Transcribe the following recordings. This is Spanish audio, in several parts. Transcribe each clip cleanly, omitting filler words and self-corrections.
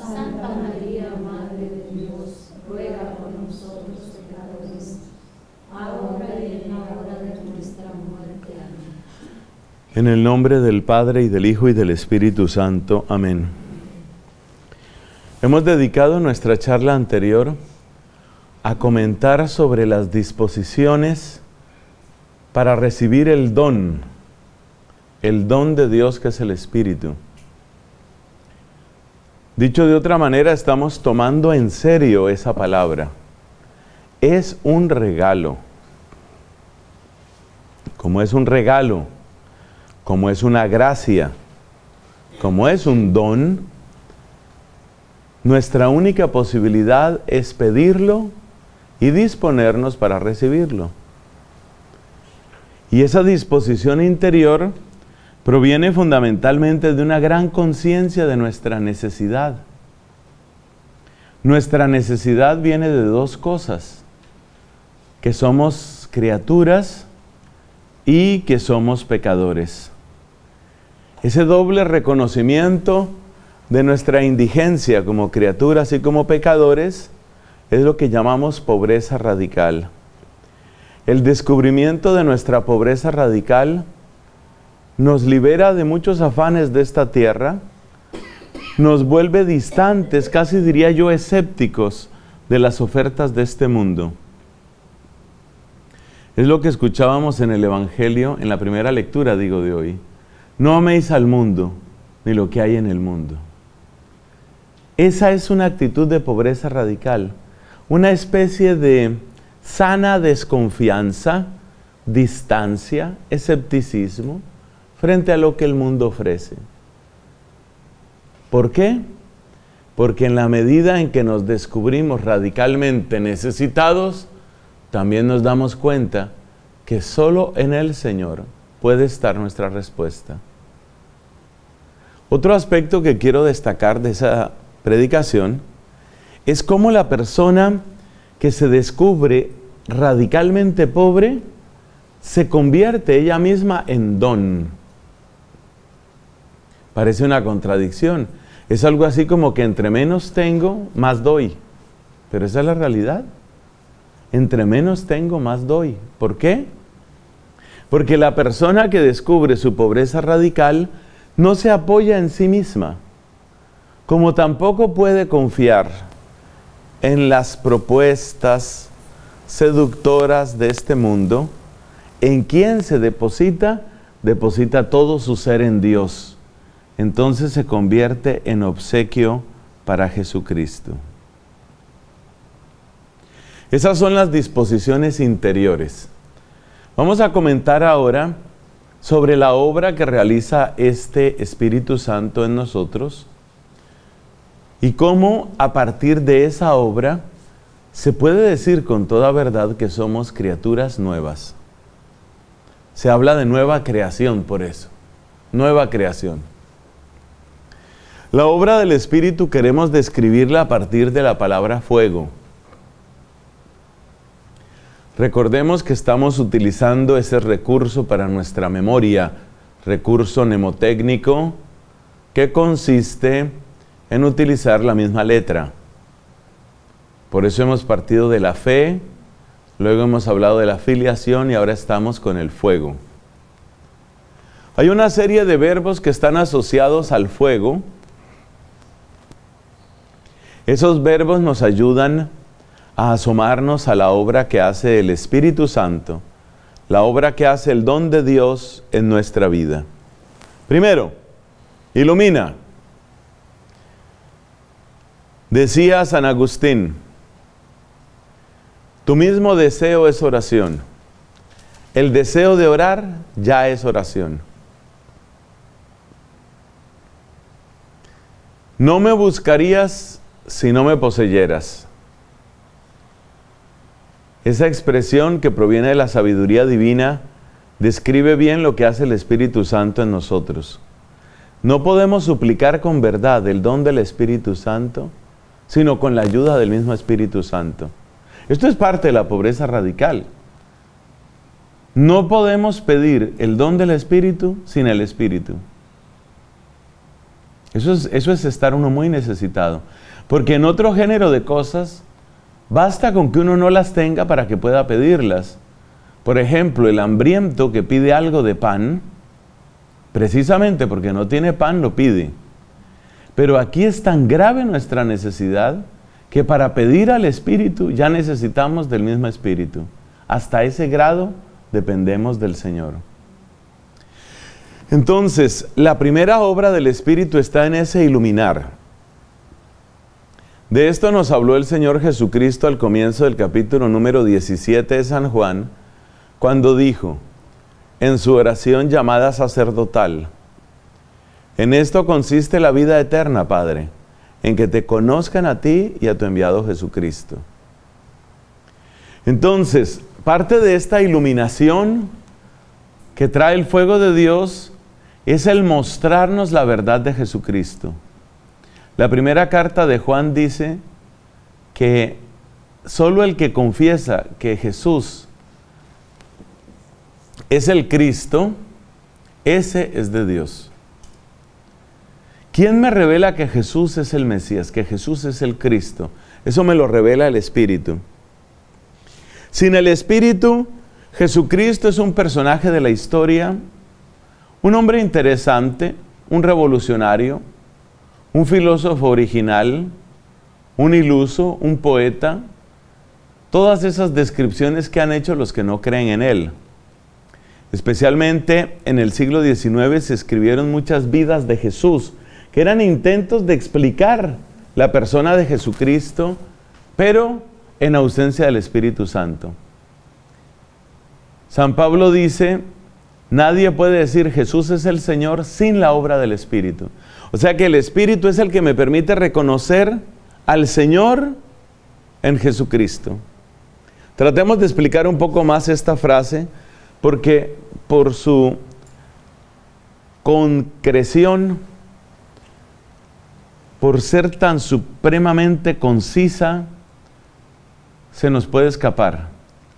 Santa María, Madre de Dios, ruega por nosotros pecadores, ahora y en la hora de nuestra muerte. Amén. En el nombre del Padre, y del Hijo, y del Espíritu Santo. Amén. Hemos dedicado nuestra charla anterior a comentar sobre las disposiciones para recibir el don de Dios que es el Espíritu. Dicho de otra manera, estamos tomando en serio esa palabra. Es un regalo. Como es un regalo, como es una gracia, como es un don, nuestra única posibilidad es pedirlo y disponernos para recibirlo. Y esa disposición interior proviene fundamentalmente de una gran conciencia de nuestra necesidad. Nuestra necesidad viene de dos cosas: que somos criaturas y que somos pecadores. Ese doble reconocimiento de nuestra indigencia como criaturas y como pecadores es lo que llamamos pobreza radical. El descubrimiento de nuestra pobreza radical nos libera de muchos afanes de esta tierra, nos vuelve distantes, casi diría yo escépticos, de las ofertas de este mundo. Es lo que escuchábamos en el Evangelio, en la primera lectura, digo, de hoy. No améis al mundo, ni lo que hay en el mundo. Esa es una actitud de pobreza radical, una especie de sana desconfianza, distancia, escepticismo frente a lo que el mundo ofrece. ¿Por qué? Porque en la medida en que nos descubrimos radicalmente necesitados, también nos damos cuenta que solo en el Señor puede estar nuestra respuesta. Otro aspecto que quiero destacar de esa predicación es cómo la persona que se descubre radicalmente pobre se convierte ella misma en don. Parece una contradicción. Es algo así como que entre menos tengo, más doy. Pero esa es la realidad. Entre menos tengo, más doy. ¿Por qué? Porque la persona que descubre su pobreza radical no se apoya en sí misma, como tampoco puede confiar en las propuestas seductoras de este mundo. En quien se deposita todo su ser en Dios. Entonces se convierte en obsequio para Jesucristo. Esas son las disposiciones interiores. Vamos a comentar ahora sobre la obra que realiza este Espíritu Santo en nosotros, y cómo a partir de esa obra se puede decir con toda verdad que somos criaturas nuevas. Se habla de nueva creación por eso. Nueva creación. La obra del Espíritu queremos describirla a partir de la palabra fuego. Recordemos que estamos utilizando ese recurso para nuestra memoria, recurso mnemotécnico, que consiste en utilizar la misma letra. Por eso hemos partido de la fe, luego hemos hablado de la filiación y ahora estamos con el fuego. Hay una serie de verbos que están asociados al fuego. Esos verbos nos ayudan a asomarnos a la obra que hace el Espíritu Santo, la obra que hace el don de Dios en nuestra vida. Primero, ilumina. Decía San Agustín, tu mismo deseo es oración. El deseo de orar ya es oración. No me buscarías si no me poseyeras. Esa expresión, que proviene de la sabiduría divina, describe bien lo que hace el Espíritu Santo en nosotros. No podemos suplicar con verdad el don del Espíritu Santo, sino con la ayuda del mismo Espíritu Santo. Esto es parte de la pobreza radical. No podemos pedir el don del Espíritu sin el Espíritu. Eso es estar uno muy necesitado. Porque en otro género de cosas, basta con que uno no las tenga para que pueda pedirlas. Por ejemplo, el hambriento que pide algo de pan, precisamente porque no tiene pan, lo pide. Pero aquí es tan grave nuestra necesidad que para pedir al Espíritu ya necesitamos del mismo Espíritu. Hasta ese grado dependemos del Señor. Entonces, la primera obra del Espíritu está en ese iluminar. De esto nos habló el Señor Jesucristo al comienzo del capítulo número 17 de San Juan, cuando dijo, en su oración llamada sacerdotal, en esto consiste la vida eterna, Padre, en que te conozcan a ti y a tu enviado Jesucristo. Entonces, parte de esta iluminación que trae el fuego de Dios es el mostrarnos la verdad de Jesucristo. La primera carta de Juan dice que solo el que confiesa que Jesús es el Cristo, ese es de Dios. ¿Quién me revela que Jesús es el Mesías, que Jesús es el Cristo? Eso me lo revela el Espíritu. Sin el Espíritu, Jesucristo es un personaje de la historia, un hombre interesante, un revolucionario, un filósofo original, un iluso, un poeta, todas esas descripciones que han hecho los que no creen en él. Especialmente en el siglo XIX se escribieron muchas vidas de Jesús, que eran intentos de explicar la persona de Jesucristo, pero en ausencia del Espíritu Santo. San Pablo dice, nadie puede decir Jesús es el Señor sin la obra del Espíritu. O sea que el Espíritu es el que me permite reconocer al Señor en Jesucristo. Tratemos de explicar un poco más esta frase, porque por su concreción, por ser tan supremamente concisa, se nos puede escapar.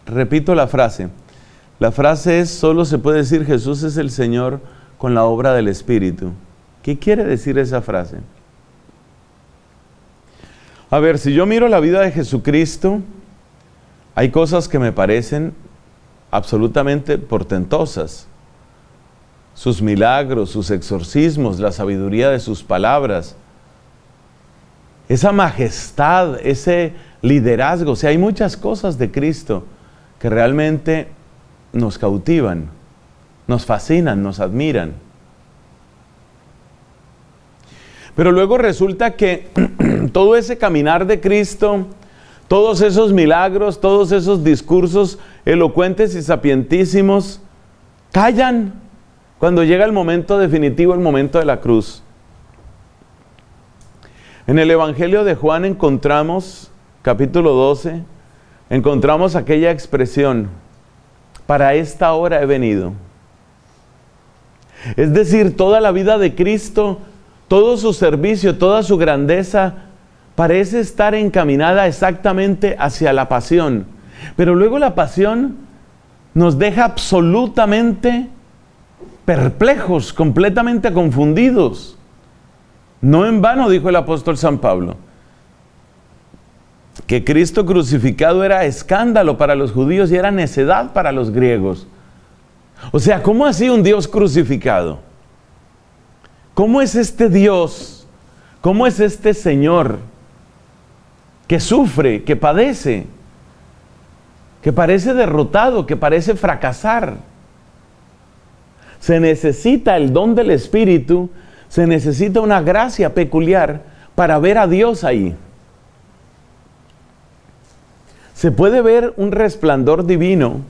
Repito la frase. La frase es, solo se puede decir Jesús es el Señor con la obra del Espíritu. ¿Qué quiere decir esa frase? A ver, si yo miro la vida de Jesucristo, hay cosas que me parecen absolutamente portentosas. Sus milagros, sus exorcismos, la sabiduría de sus palabras, esa majestad, ese liderazgo. O sea, hay muchas cosas de Cristo que realmente nos cautivan, nos fascinan, nos admiran. Pero luego resulta que todo ese caminar de Cristo, todos esos milagros, todos esos discursos elocuentes y sapientísimos, callan cuando llega el momento definitivo, el momento de la cruz. En el Evangelio de Juan encontramos, capítulo 12, encontramos aquella expresión, para esta hora he venido. Es decir, toda la vida de Cristo, todo su servicio, toda su grandeza, parece estar encaminada exactamente hacia la pasión. Pero luego la pasión nos deja absolutamente perplejos, completamente confundidos. No en vano dijo el apóstol San Pablo, que Cristo crucificado era escándalo para los judíos y era necedad para los griegos. O sea, ¿cómo así un Dios crucificado? ¿Cómo es este Dios? ¿Cómo es este Señor que sufre, que padece, que parece derrotado, que parece fracasar? Se necesita el don del Espíritu, se necesita una gracia peculiar para ver a Dios ahí. Se puede ver un resplandor divino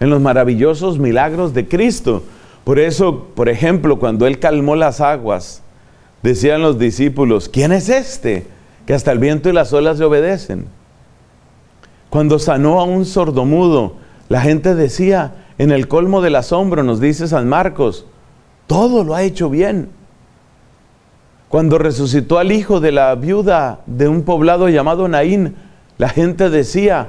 en los maravillosos milagros de Cristo. Por eso, por ejemplo, cuando Él calmó las aguas, decían los discípulos, ¿quién es este? Que hasta el viento y las olas le obedecen. Cuando sanó a un sordomudo, la gente decía, en el colmo del asombro, nos dice San Marcos, todo lo ha hecho bien. Cuando resucitó al hijo de la viuda de un poblado llamado Naín, la gente decía,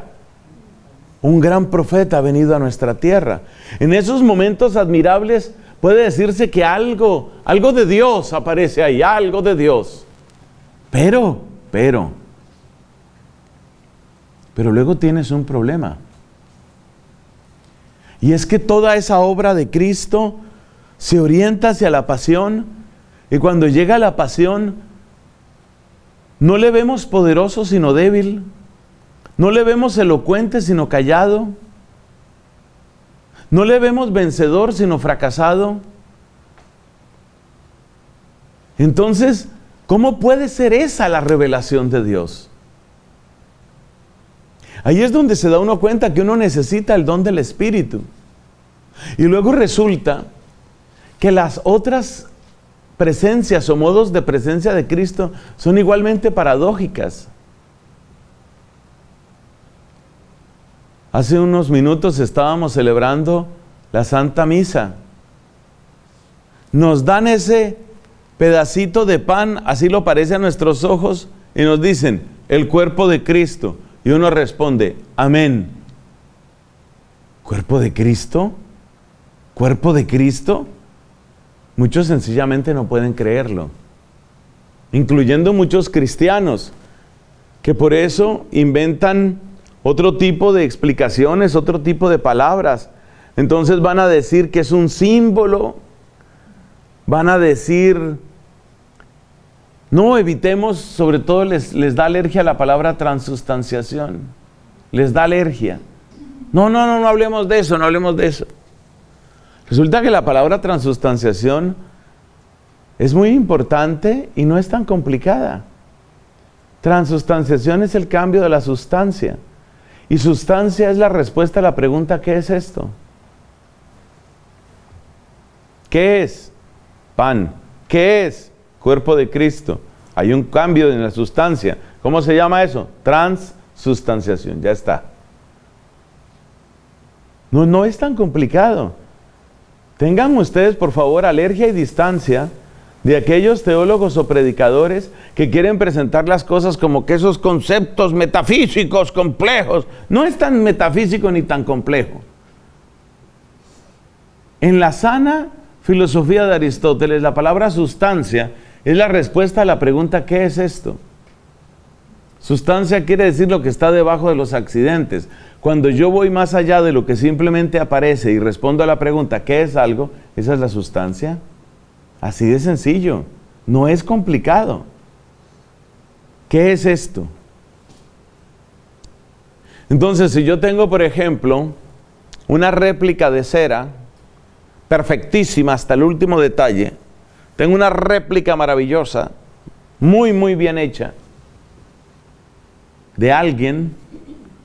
un gran profeta ha venido a nuestra tierra. En esos momentos admirables puede decirse que algo de Dios aparece ahí, algo de Dios. Pero luego tienes un problema. Y es que toda esa obra de Cristo se orienta hacia la pasión. Y cuando llega la pasión, no le vemos poderoso sino débil, no le vemos elocuente sino callado, no le vemos vencedor sino fracasado. Entonces, ¿cómo puede ser esa la revelación de Dios? Ahí es donde se da uno cuenta que uno necesita el don del Espíritu. Y luego resulta que las otras presencias o modos de presencia de Cristo son igualmente paradójicas. Hace unos minutos estábamos celebrando la Santa Misa. Nos dan ese pedacito de pan, así lo parece a nuestros ojos, y nos dicen, el cuerpo de Cristo. Y uno responde, amén. ¿Cuerpo de Cristo? ¿Cuerpo de Cristo? Muchos sencillamente no pueden creerlo, incluyendo muchos cristianos, que por eso inventan otro tipo de explicaciones, otro tipo de palabras. Entonces van a decir que es un símbolo, van a decir, no, evitemos, sobre todo les da alergia la palabra transustanciación, les da alergia. No hablemos de eso, no hablemos de eso. Resulta que la palabra transustanciación es muy importante y no es tan complicada. Transustanciación es el cambio de la sustancia. Y sustancia es la respuesta a la pregunta, ¿qué es esto? ¿Qué es? Pan. ¿Qué es? Cuerpo de Cristo. Hay un cambio en la sustancia. ¿Cómo se llama eso? Transustanciación. Ya está. No es tan complicado. Tengan ustedes, por favor, alergia y distancia de aquellos teólogos o predicadores que quieren presentar las cosas como que esos conceptos metafísicos complejos. No es tan metafísico ni tan complejo. En la sana filosofía de Aristóteles, la palabra sustancia es la respuesta a la pregunta, ¿qué es esto? Sustancia quiere decir lo que está debajo de los accidentes. Cuando yo voy más allá de lo que simplemente aparece y respondo a la pregunta, ¿qué es algo? Esa es la sustancia. Así de sencillo. No es complicado. ¿Qué es esto? Entonces, si yo tengo, por ejemplo, una réplica de cera, perfectísima hasta el último detalle, tengo una réplica maravillosa, muy bien hecha, de alguien,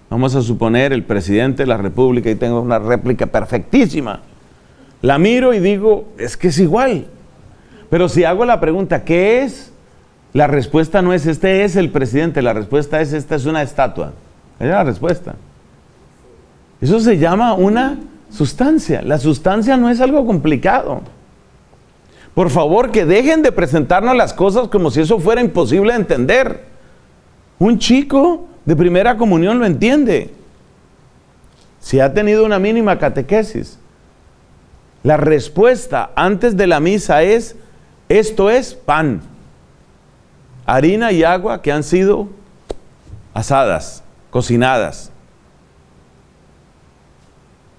vamos a suponer el presidente de la República, y tengo una réplica perfectísima. La miro y digo, es que es igual. Pero si hago la pregunta, ¿qué es? La respuesta no es, este es el presidente, la respuesta es, esta es una estatua. Esa es la respuesta. Eso se llama una sustancia. La sustancia no es algo complicado. Por favor, que dejen de presentarnos las cosas como si eso fuera imposible de entender. Un chico de primera comunión lo entiende, si ha tenido una mínima catequesis. La respuesta antes de la misa es, esto es pan, harina y agua que han sido asadas, cocinadas.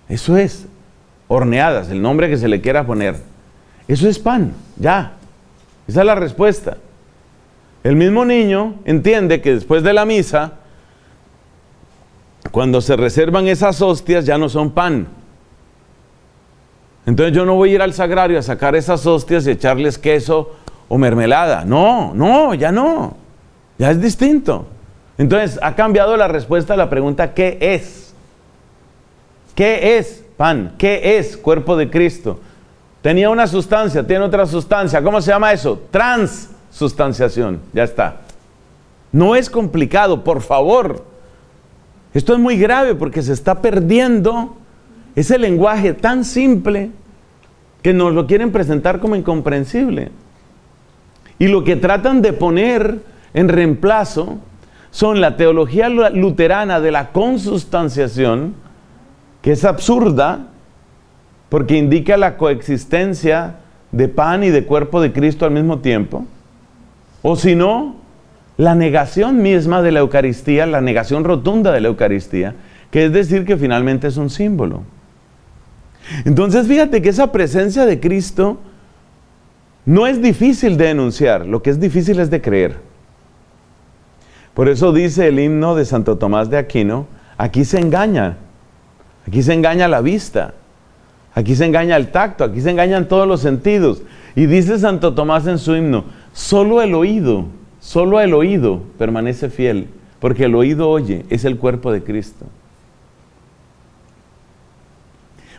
Eso es, horneadas, el nombre que se le quiera poner. Eso es pan, ya. Esa es la respuesta. El mismo niño entiende que después de la misa, cuando se reservan esas hostias ya no son pan. Entonces yo no voy a ir al sagrario a sacar esas hostias y echarles queso o mermelada. No, ya es distinto. Entonces ha cambiado la respuesta a la pregunta ¿qué es? ¿Qué es pan? ¿Qué es cuerpo de Cristo? Tenía una sustancia, tiene otra sustancia. ¿Cómo se llama eso? Transustanciación. Ya está. No es complicado, por favor. Esto es muy grave porque se está perdiendo ese lenguaje tan simple que nos lo quieren presentar como incomprensible. Y lo que tratan de poner en reemplazo son la teología luterana de la consustanciación, que es absurda porque indica la coexistencia de pan y de cuerpo de Cristo al mismo tiempo, o si no, la negación misma de la Eucaristía, la negación rotunda de la Eucaristía, que es decir que finalmente es un símbolo. Entonces fíjate que esa presencia de Cristo no es difícil de enunciar, lo que es difícil es de creer. Por eso dice el himno de Santo Tomás de Aquino, aquí se engaña la vista, aquí se engaña el tacto, aquí se engañan todos los sentidos. Y dice Santo Tomás en su himno, solo el oído permanece fiel, porque el oído oye, es el cuerpo de Cristo.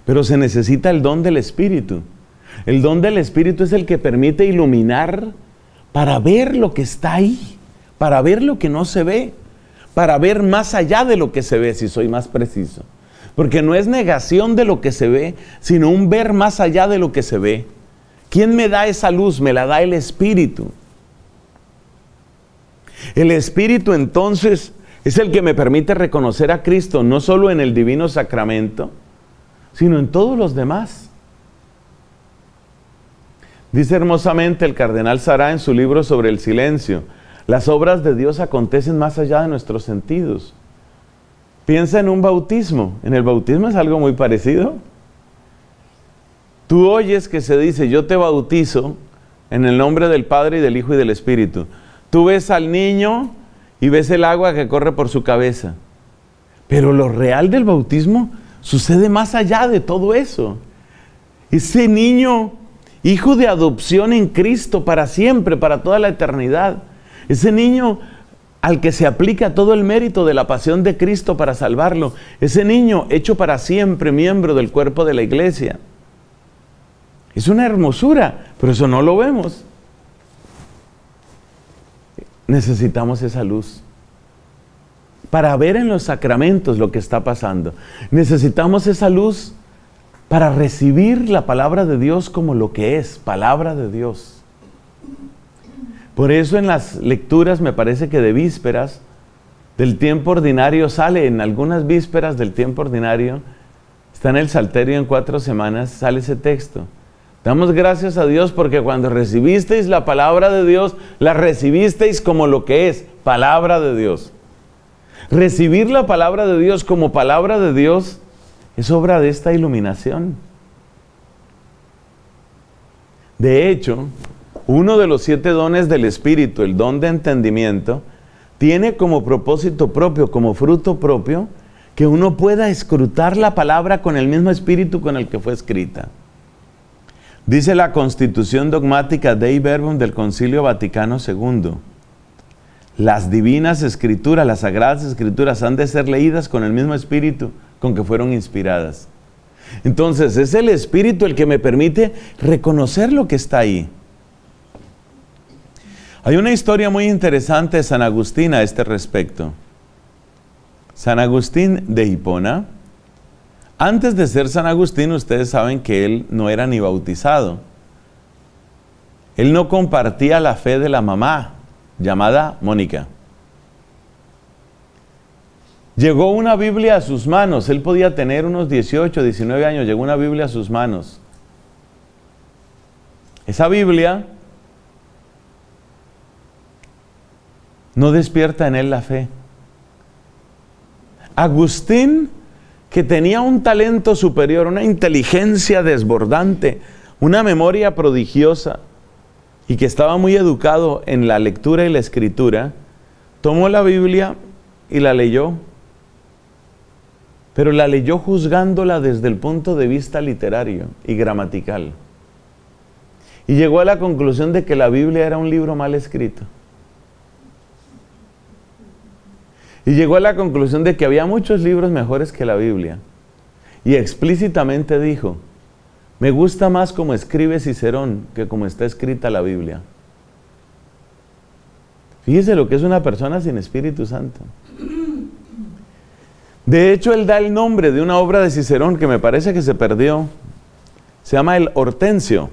Pero se necesita el don del Espíritu. El don del Espíritu es el que permite iluminar para ver lo que está ahí, para ver lo que no se ve, para ver más allá de lo que se ve, si soy más preciso. Porque no es negación de lo que se ve, sino un ver más allá de lo que se ve. ¿Quién me da esa luz? Me la da el Espíritu. El Espíritu entonces es el que me permite reconocer a Cristo, no solo en el divino sacramento, sino en todos los demás. Dice hermosamente el Cardenal Sará en su libro sobre el silencio, las obras de Dios acontecen más allá de nuestros sentidos. Piensa en un bautismo, en el bautismo es algo muy parecido. Tú oyes que se dice, yo te bautizo en el nombre del Padre y del Hijo y del Espíritu. Tú ves al niño y ves el agua que corre por su cabeza. Pero lo real del bautismo sucede más allá de todo eso. Ese niño, hijo de adopción en Cristo para siempre, para toda la eternidad. Ese niño al que se aplica todo el mérito de la pasión de Cristo para salvarlo. Ese niño hecho para siempre miembro del cuerpo de la Iglesia. Es una hermosura, pero eso no lo vemos. Necesitamos esa luz para ver en los sacramentos lo que está pasando. Necesitamos esa luz para recibir la palabra de Dios como lo que es, palabra de Dios. Por eso en las lecturas, me parece que de vísperas del tiempo ordinario sale, en algunas vísperas del tiempo ordinario, está en el Salterio en 4 semanas, sale ese texto. Damos gracias a Dios porque cuando recibisteis la palabra de Dios, la recibisteis como lo que es, palabra de Dios. Recibir la palabra de Dios como palabra de Dios es obra de esta iluminación. De hecho, uno de los 7 dones del Espíritu, el don de entendimiento, tiene como propósito propio, como fruto propio, que uno pueda escrutar la palabra con el mismo Espíritu con el que fue escrita. Dice la Constitución Dogmática Dei Verbum del Concilio Vaticano II. Las divinas escrituras, las sagradas escrituras, han de ser leídas con el mismo espíritu con que fueron inspiradas. Entonces, es el espíritu el que me permite reconocer lo que está ahí. Hay una historia muy interesante de San Agustín a este respecto. San Agustín de Hipona. Antes de ser San Agustín, ustedes saben que él no era ni bautizado. Él no compartía la fe de la mamá, llamada Mónica. Llegó una Biblia a sus manos. Él podía tener unos 18, 19 años. Llegó una Biblia a sus manos. Esa Biblia no despierta en él la fe. Agustín, que tenía un talento superior, una inteligencia desbordante, una memoria prodigiosa, y que estaba muy educado en la lectura y la escritura, tomó la Biblia y la leyó, pero la leyó juzgándola desde el punto de vista literario y gramatical. Y llegó a la conclusión de que la Biblia era un libro mal escrito. Y llegó a la conclusión de que había muchos libros mejores que la Biblia. Y explícitamente dijo, me gusta más como escribe Cicerón que como está escrita la Biblia. Fíjese lo que es una persona sin Espíritu Santo. De hecho, él da el nombre de una obra de Cicerón que me parece que se perdió. Se llama el Hortensio.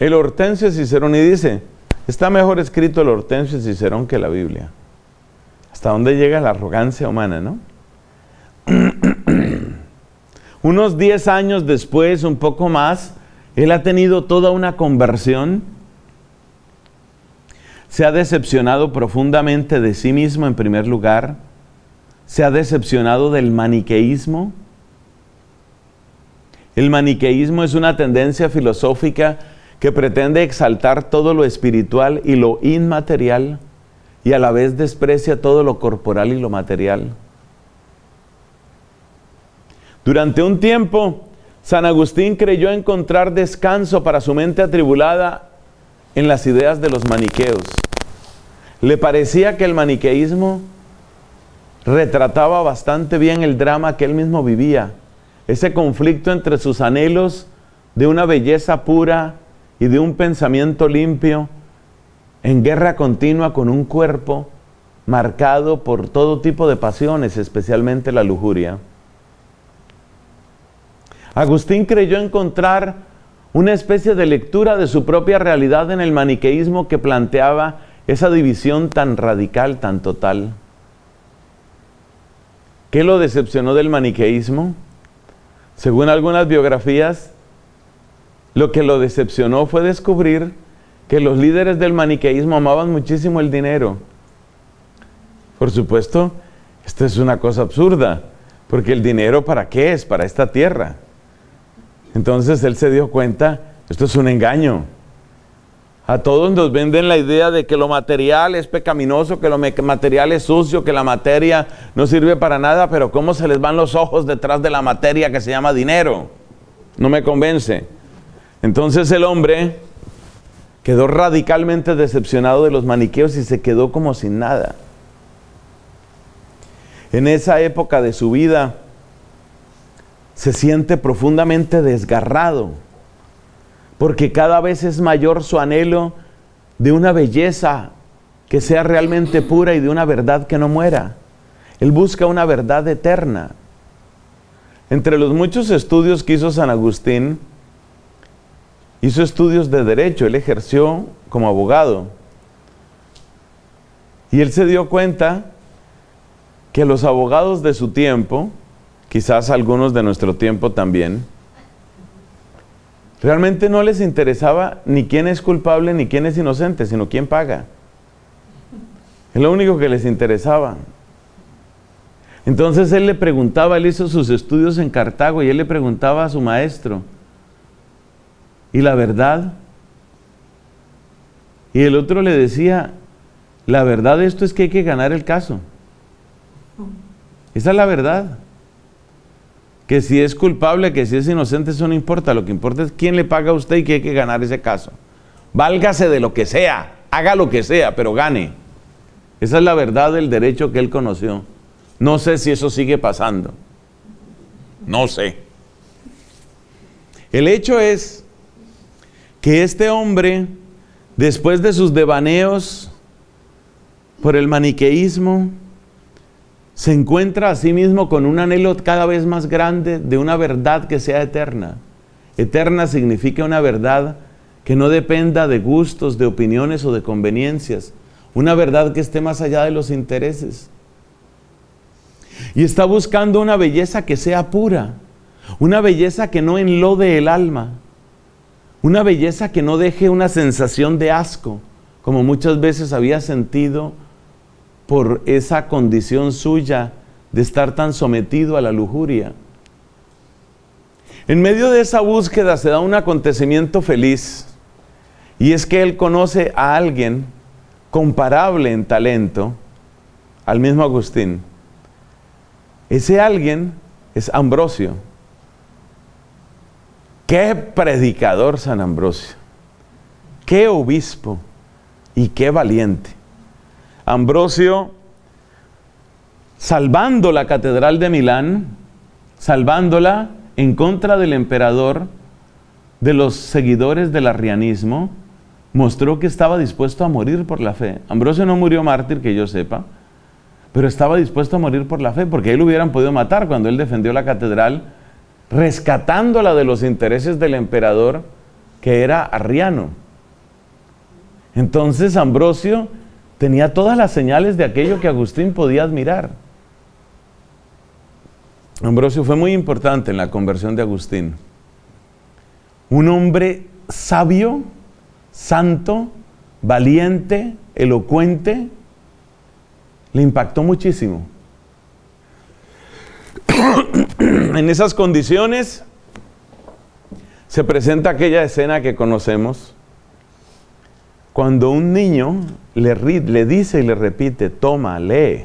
el Hortensio Cicerón, y dice, está mejor escrito el Hortensio Cicerón que la Biblia. ¿Hasta dónde llega la arrogancia humana, no? Unos 10 años después, un poco más, él ha tenido toda una conversión. Se ha decepcionado profundamente de sí mismo en primer lugar. Se ha decepcionado del maniqueísmo. El maniqueísmo es una tendencia filosófica que pretende exaltar todo lo espiritual y lo inmaterial y a la vez desprecia todo lo corporal y lo material. Durante un tiempo, San Agustín creyó encontrar descanso para su mente atribulada en las ideas de los maniqueos. Le parecía que el maniqueísmo retrataba bastante bien el drama que él mismo vivía, ese conflicto entre sus anhelos de una belleza pura y de un pensamiento limpio, en guerra continua con un cuerpo marcado por todo tipo de pasiones, especialmente la lujuria. Agustín creyó encontrar una especie de lectura de su propia realidad en el maniqueísmo que planteaba esa división tan radical, tan total. ¿Qué lo decepcionó del maniqueísmo? Según algunas biografías, lo que lo decepcionó fue descubrir que los líderes del maniqueísmo amaban muchísimo el dinero. Por supuesto, esto es una cosa absurda, porque el dinero ¿para qué es? Para esta tierra. Entonces él se dio cuenta, esto es un engaño. A todos nos venden la idea de que lo material es pecaminoso, que lo material es sucio, que la materia no sirve para nada, pero ¿cómo se les van los ojos detrás de la materia que se llama dinero? No me convence. Entonces el hombre quedó radicalmente decepcionado de los maniqueos y se quedó como sin nada. En esa época de su vida, se siente profundamente desgarrado, porque cada vez es mayor su anhelo de una belleza que sea realmente pura y de una verdad que no muera. Él busca una verdad eterna. Entre los muchos estudios que hizo San Agustín, hizo estudios de derecho, él ejerció como abogado. Y él se dio cuenta que los abogados de su tiempo, quizás algunos de nuestro tiempo también, realmente no les interesaba ni quién es culpable ni quién es inocente, sino quién paga. Es lo único que les interesaba. Entonces él le preguntaba, él hizo sus estudios en Cartago y él le preguntaba a su maestro, ¿y la verdad? Y el otro le decía, la verdad de esto es que hay que ganar el caso. Esa es la verdad. Que si es culpable, que si es inocente, eso no importa. Lo que importa es quién le paga a usted y que hay que ganar ese caso. Válgase de lo que sea, haga lo que sea, pero gane. Esa es la verdad del derecho que él conoció. No sé si eso sigue pasando. No sé. El hecho es que este hombre, después de sus devaneos por el maniqueísmo, se encuentra a sí mismo con un anhelo cada vez más grande de una verdad que sea eterna. Eterna significa una verdad que no dependa de gustos, de opiniones o de conveniencias. Una verdad que esté más allá de los intereses. Y está buscando una belleza que sea pura. Una belleza que no enlode el alma. Una belleza que no deje una sensación de asco, como muchas veces había sentido por esa condición suya de estar tan sometido a la lujuria. En medio de esa búsqueda se da un acontecimiento feliz, y es que él conoce a alguien comparable en talento al mismo Agustín. Ese alguien es Ambrosio. ¡Qué predicador San Ambrosio! ¡Qué obispo! ¡Y qué valiente! Ambrosio, salvando la catedral de Milán, salvándola en contra del emperador, de los seguidores del arrianismo, mostró que estaba dispuesto a morir por la fe. Ambrosio no murió mártir, que yo sepa, pero estaba dispuesto a morir por la fe, porque ahí lo hubieran podido matar cuando él defendió la catedral, rescatándola de los intereses del emperador, que era arriano. Entonces Ambrosio tenía todas las señales de aquello que Agustín podía admirar. Ambrosio fue muy importante en la conversión de Agustín. Un hombre sabio, santo, valiente, elocuente, le impactó muchísimo. En esas condiciones se presenta aquella escena que conocemos, cuando un niño le dice y le repite, toma, lee,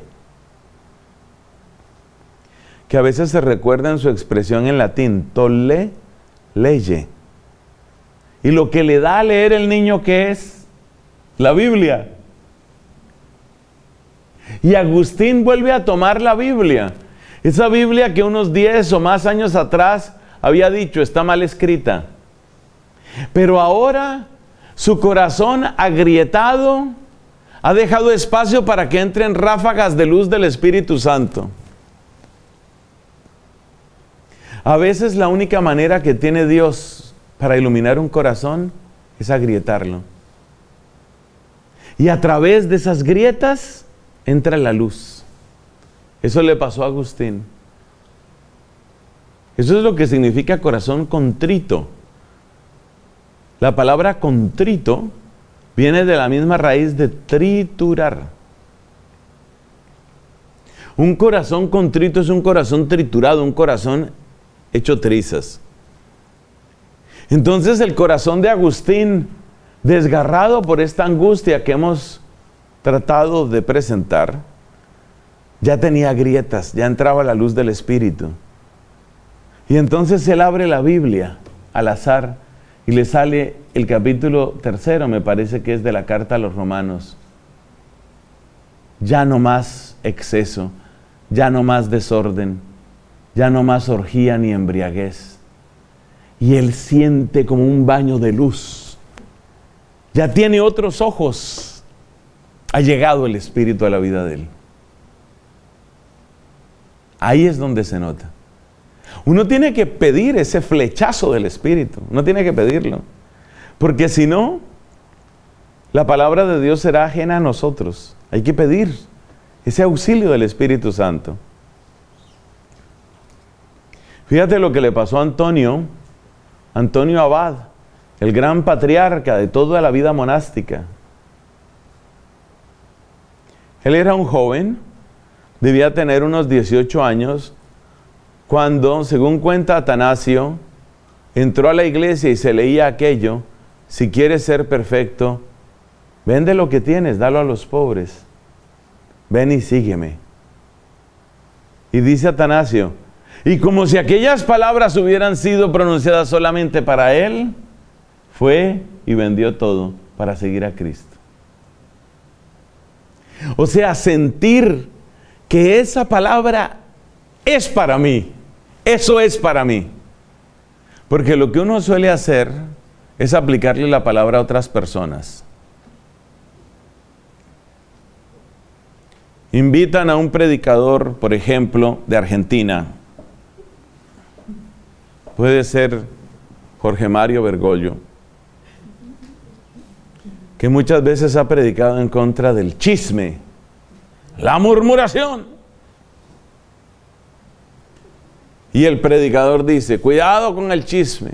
que a veces se recuerda en su expresión en latín, tolle, leye. Y lo que le da a leer el niño, ¿qué es? La Biblia. Y Agustín vuelve a tomar la Biblia. Esa Biblia que unos 10 o más años atrás había dicho, está mal escrita. Pero ahora, su corazón agrietado ha dejado espacio para que entren ráfagas de luz del Espíritu Santo. A veces la única manera que tiene Dios para iluminar un corazón es agrietarlo. Y a través de esas grietas entra la luz. Eso le pasó a Agustín. Eso es lo que significa corazón contrito. La palabra contrito viene de la misma raíz de triturar. Un corazón contrito es un corazón triturado, un corazón hecho trizas. Entonces el corazón de Agustín, desgarrado por esta angustia que hemos tratado de presentar, ya tenía grietas, ya entraba la luz del Espíritu. Y entonces él abre la Biblia al azar y le sale el capítulo 3, me parece que es de la carta a los Romanos. Ya no más exceso, ya no más desorden, ya no más orgía ni embriaguez. Y él siente como un baño de luz. Ya tiene otros ojos. Ha llegado el Espíritu a la vida de él. Ahí es donde se nota. Uno tiene que pedir ese flechazo del Espíritu. Uno tiene que pedirlo. Porque si no, la palabra de Dios será ajena a nosotros. Hay que pedir ese auxilio del Espíritu Santo. Fíjate lo que le pasó a Antonio. Antonio Abad, el gran patriarca de toda la vida monástica. Él era un joven, debía tener unos 18 años, cuando, según cuenta Atanasio, entró a la iglesia y se leía aquello, si quieres ser perfecto, vende lo que tienes, dalo a los pobres, ven y sígueme. Y dice Atanasio, y como si aquellas palabras hubieran sido pronunciadas solamente para él, fue y vendió todo para seguir a Cristo. O sea, sentir que esa palabra es para mí. Eso es para mí. Porque lo que uno suele hacer es aplicarle la palabra a otras personas. Invitan a un predicador, por ejemplo, de Argentina. Puede ser Jorge Mario Bergoglio, que muchas veces ha predicado en contra del chisme, la murmuración. Y el predicador dice, cuidado con el chisme.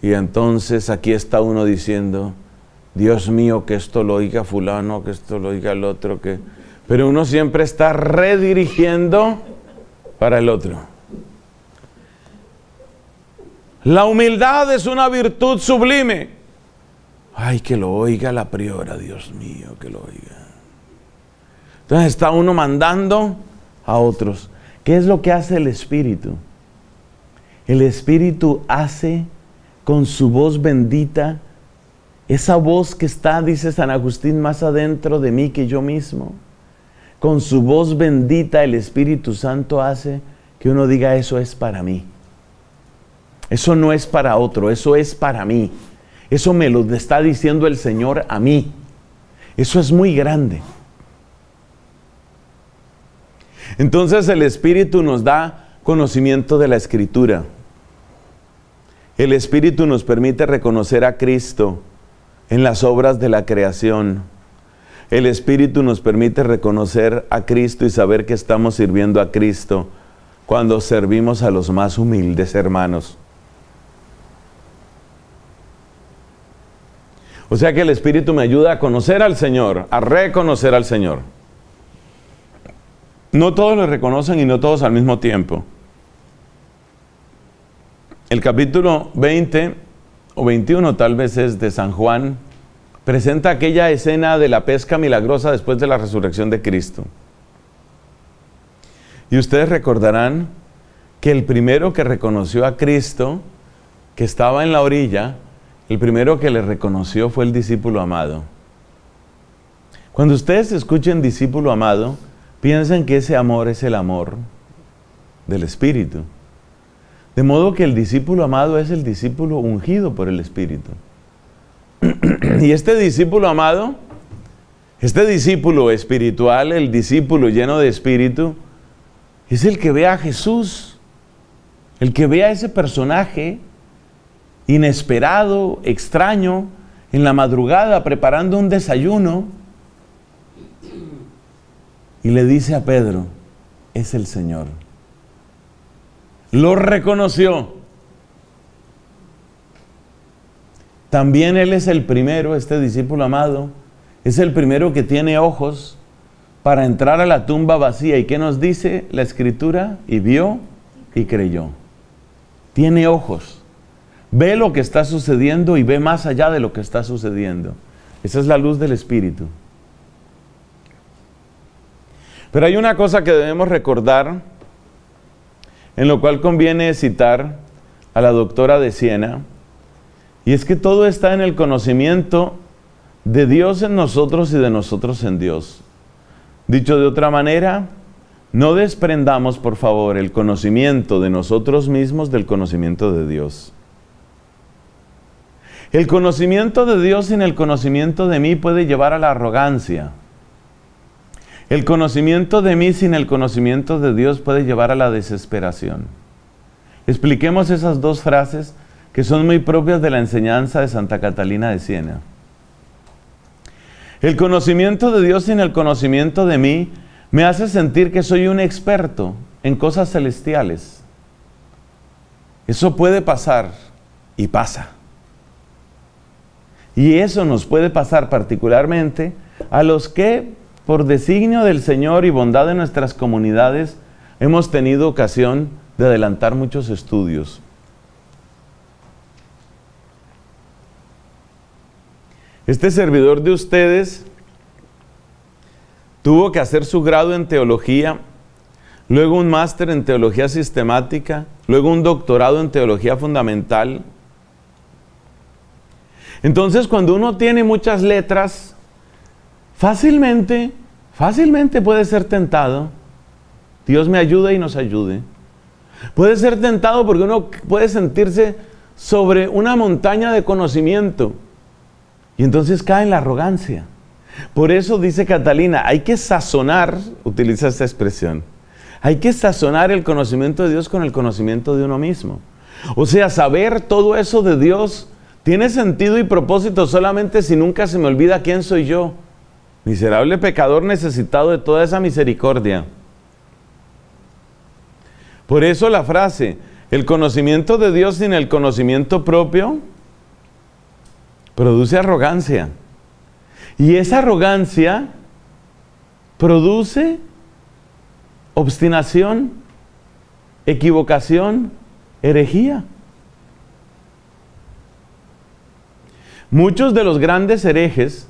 Y entonces aquí está uno diciendo, Dios mío, que esto lo oiga fulano, que esto lo oiga el otro, que... Pero uno siempre está redirigiendo para el otro. La humildad es una virtud sublime. Ay, que lo oiga la priora, Dios mío, que lo oiga. Entonces está uno mandando a otros. ¿Qué es lo que hace el Espíritu? El Espíritu hace con su voz bendita, esa voz que está, dice San Agustín, más adentro de mí que yo mismo. Con su voz bendita el Espíritu Santo hace que uno diga, eso es para mí. Eso no es para otro, eso es para mí. Eso me lo está diciendo el Señor a mí. Eso es muy grande. Entonces el Espíritu nos da conocimiento de la Escritura. El Espíritu nos permite reconocer a Cristo en las obras de la creación. El Espíritu nos permite reconocer a Cristo y saber que estamos sirviendo a Cristo cuando servimos a los más humildes hermanos. O sea que el Espíritu me ayuda a conocer al Señor, a reconocer al Señor. No todos lo reconocen y no todos al mismo tiempo. El capítulo 20 o 21 tal vez es de San Juan, presenta aquella escena de la pesca milagrosa después de la resurrección de Cristo. Y ustedes recordarán que el primero que reconoció a Cristo, que estaba en la orilla, el primero que le reconoció fue el discípulo amado. Cuando ustedes escuchen discípulo amado, piensen que ese amor es el amor del Espíritu. De modo que el discípulo amado es el discípulo ungido por el Espíritu. Y este discípulo amado, este discípulo espiritual, el discípulo lleno de Espíritu, es el que ve a Jesús, el que ve a ese personaje inesperado, extraño, en la madrugada preparando un desayuno, y le dice a Pedro, es el Señor. Lo reconoció. También él es el primero, este discípulo amado, es el primero que tiene ojos para entrar a la tumba vacía. ¿Y qué nos dice la Escritura? Y vio y creyó. Tiene ojos. Ve lo que está sucediendo y ve más allá de lo que está sucediendo. Esa es la luz del Espíritu. Pero hay una cosa que debemos recordar, en lo cual conviene citar a la doctora de Siena, y es que todo está en el conocimiento de Dios en nosotros y de nosotros en Dios. Dicho de otra manera, no desprendamos, por favor, el conocimiento de nosotros mismos del conocimiento de Dios. El conocimiento de Dios sin el conocimiento de mí puede llevar a la arrogancia. El conocimiento de mí sin el conocimiento de Dios puede llevar a la desesperación. Expliquemos esas dos frases que son muy propias de la enseñanza de Santa Catalina de Siena. El conocimiento de Dios sin el conocimiento de mí me hace sentir que soy un experto en cosas celestiales. Eso puede pasar y pasa. Y eso nos puede pasar particularmente a los que, por designio del Señor y bondad de nuestras comunidades, hemos tenido ocasión de adelantar muchos estudios. Este servidor de ustedes tuvo que hacer su grado en teología, luego un máster en teología sistemática, luego un doctorado en teología fundamental. Entonces, cuando uno tiene muchas letras, fácilmente puede ser tentado. Dios me ayude y nos ayude. Puede ser tentado porque uno puede sentirse sobre una montaña de conocimiento y entonces cae en la arrogancia. Por eso dice Catalina, hay que sazonar, utiliza esta expresión, hay que sazonar el conocimiento de Dios con el conocimiento de uno mismo. O sea, saber todo eso de Dios tiene sentido y propósito solamente si nunca se me olvida quién soy yo. Miserable pecador necesitado de toda esa misericordia. Por eso la frase, el conocimiento de Dios sin el conocimiento propio, produce arrogancia. Y esa arrogancia produce obstinación, equivocación, herejía. Muchos de los grandes herejes